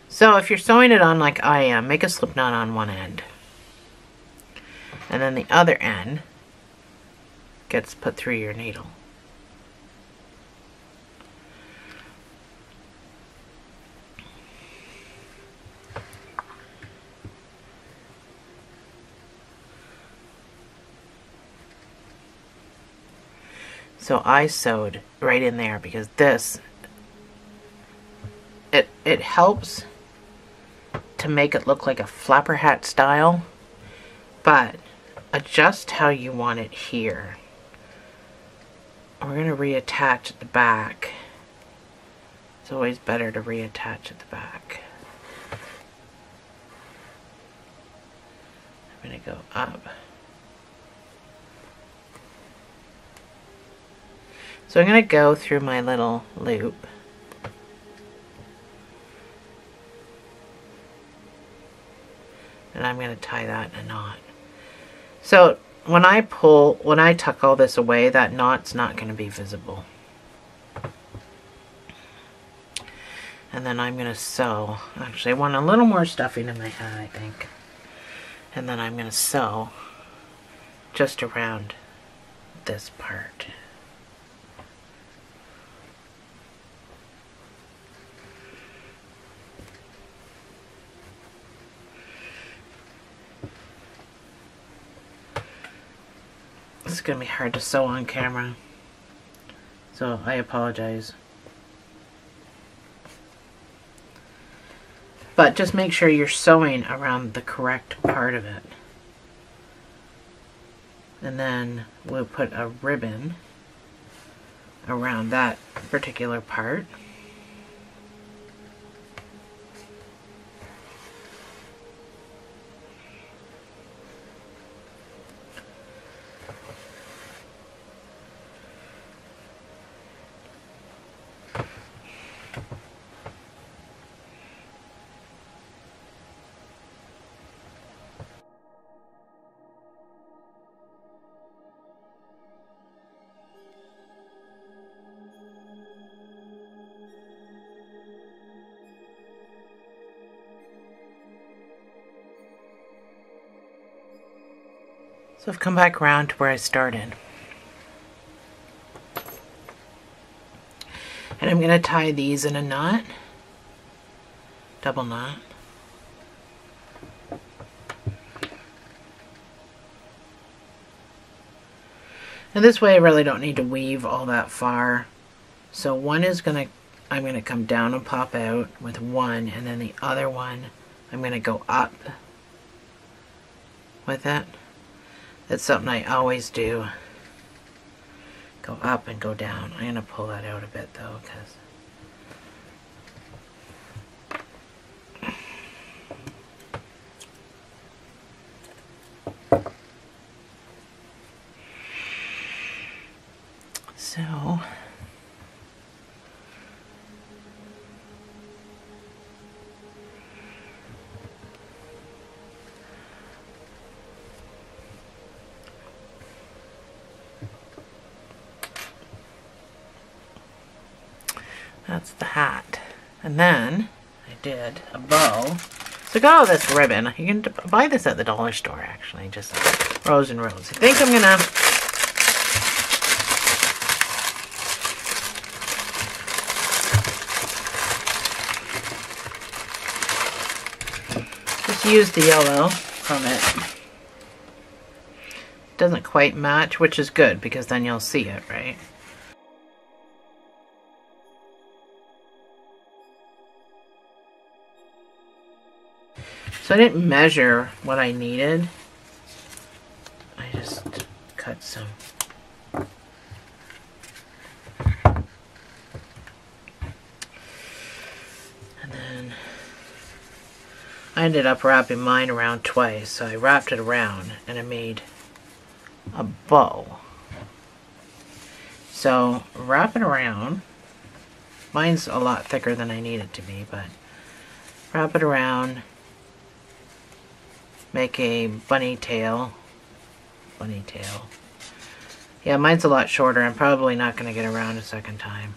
So if you're sewing it on like I am, make a slip knot on one end, and then the other end gets put through your needle. So I sewed right in there because this, it helps to make it look like a flapper hat style, but adjust how you want it here. We're going to reattach at the back. It's always better to reattach at the back. I'm going to go up. So I'm going to go through my little loop. And I'm going to tie that in a knot. So when I tuck all this away, that knot's not going to be visible. And then I'm going to sew. Actually, I want a little more stuffing in my hat, I think. And then I'm going to sew just around this part. It's going to be hard to sew on camera, so I apologize. But just make sure you're sewing around the correct part of it. And then we'll put a ribbon around that particular part. So I've come back around to where I started. And I'm going to tie these in a knot, double knot. And this way I really don't need to weave all that far. So one is going to, I'm going to come down and pop out with one, and then the other one I'm going to go up with it. That's something I always do. Go up and go down. I'm going to pull that out a bit though, because... So... that's the hat. And then I did a bow. So I got all this ribbon. You can buy this at the dollar store, actually. Just rows and rows. I think I'm going to... use the yellow from it. Doesn't quite match, which is good because then you'll see it, right? So I didn't measure what I needed. I just cut some. And then I ended up wrapping mine around twice. So I wrapped it around and I made a bow. So wrap it around. Mine's a lot thicker than I need it to be, but wrap it around. Make a bunny tail. Bunny tail. Yeah, mine's a lot shorter. I'm probably not going to get around a second time.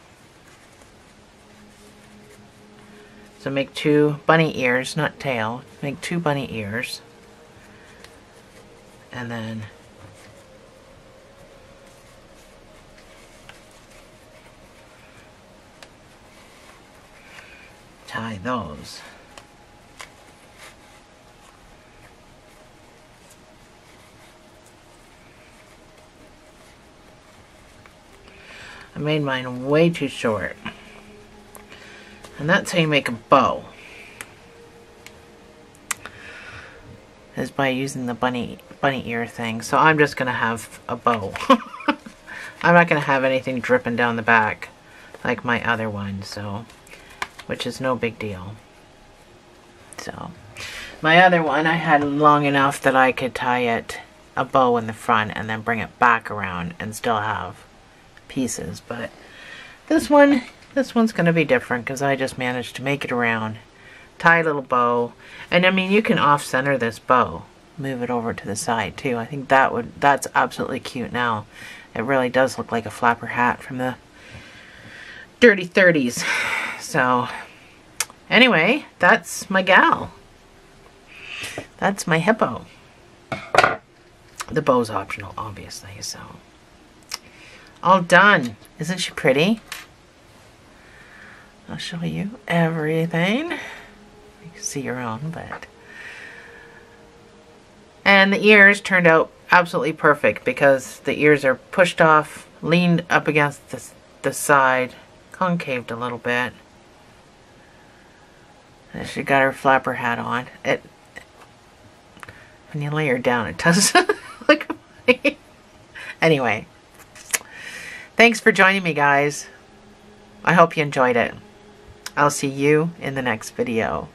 So make two bunny ears, not tail. Make two bunny ears. And then tie those. I made mine way too short. And that's how you make a bow. Is by using the bunny ear thing. So I'm just going to have a bow. I'm not going to have anything dripping down the back like my other one, so which is no big deal. So my other one I had long enough that I could tie it a bow in the front and then bring it back around and still have pieces, but this one's going to be different because I just managed to make it around, tie a little bow, and I mean you can off-center this bow, move it over to the side too. I think that's absolutely cute now. It really does look like a flapper hat from the dirty 30s. So anyway, that's my gal. That's my hippo. The bow's optional, obviously, so. All done. Isn't she pretty? I'll show you everything. You can see your own, but. And the ears turned out absolutely perfect because the ears are pushed off, leaned up against the side, concaved a little bit. And she got her flapper hat on. It, when you lay her down, it doesn't look funny. Anyway. Thanks for joining me, guys. I hope you enjoyed it. I'll see you in the next video.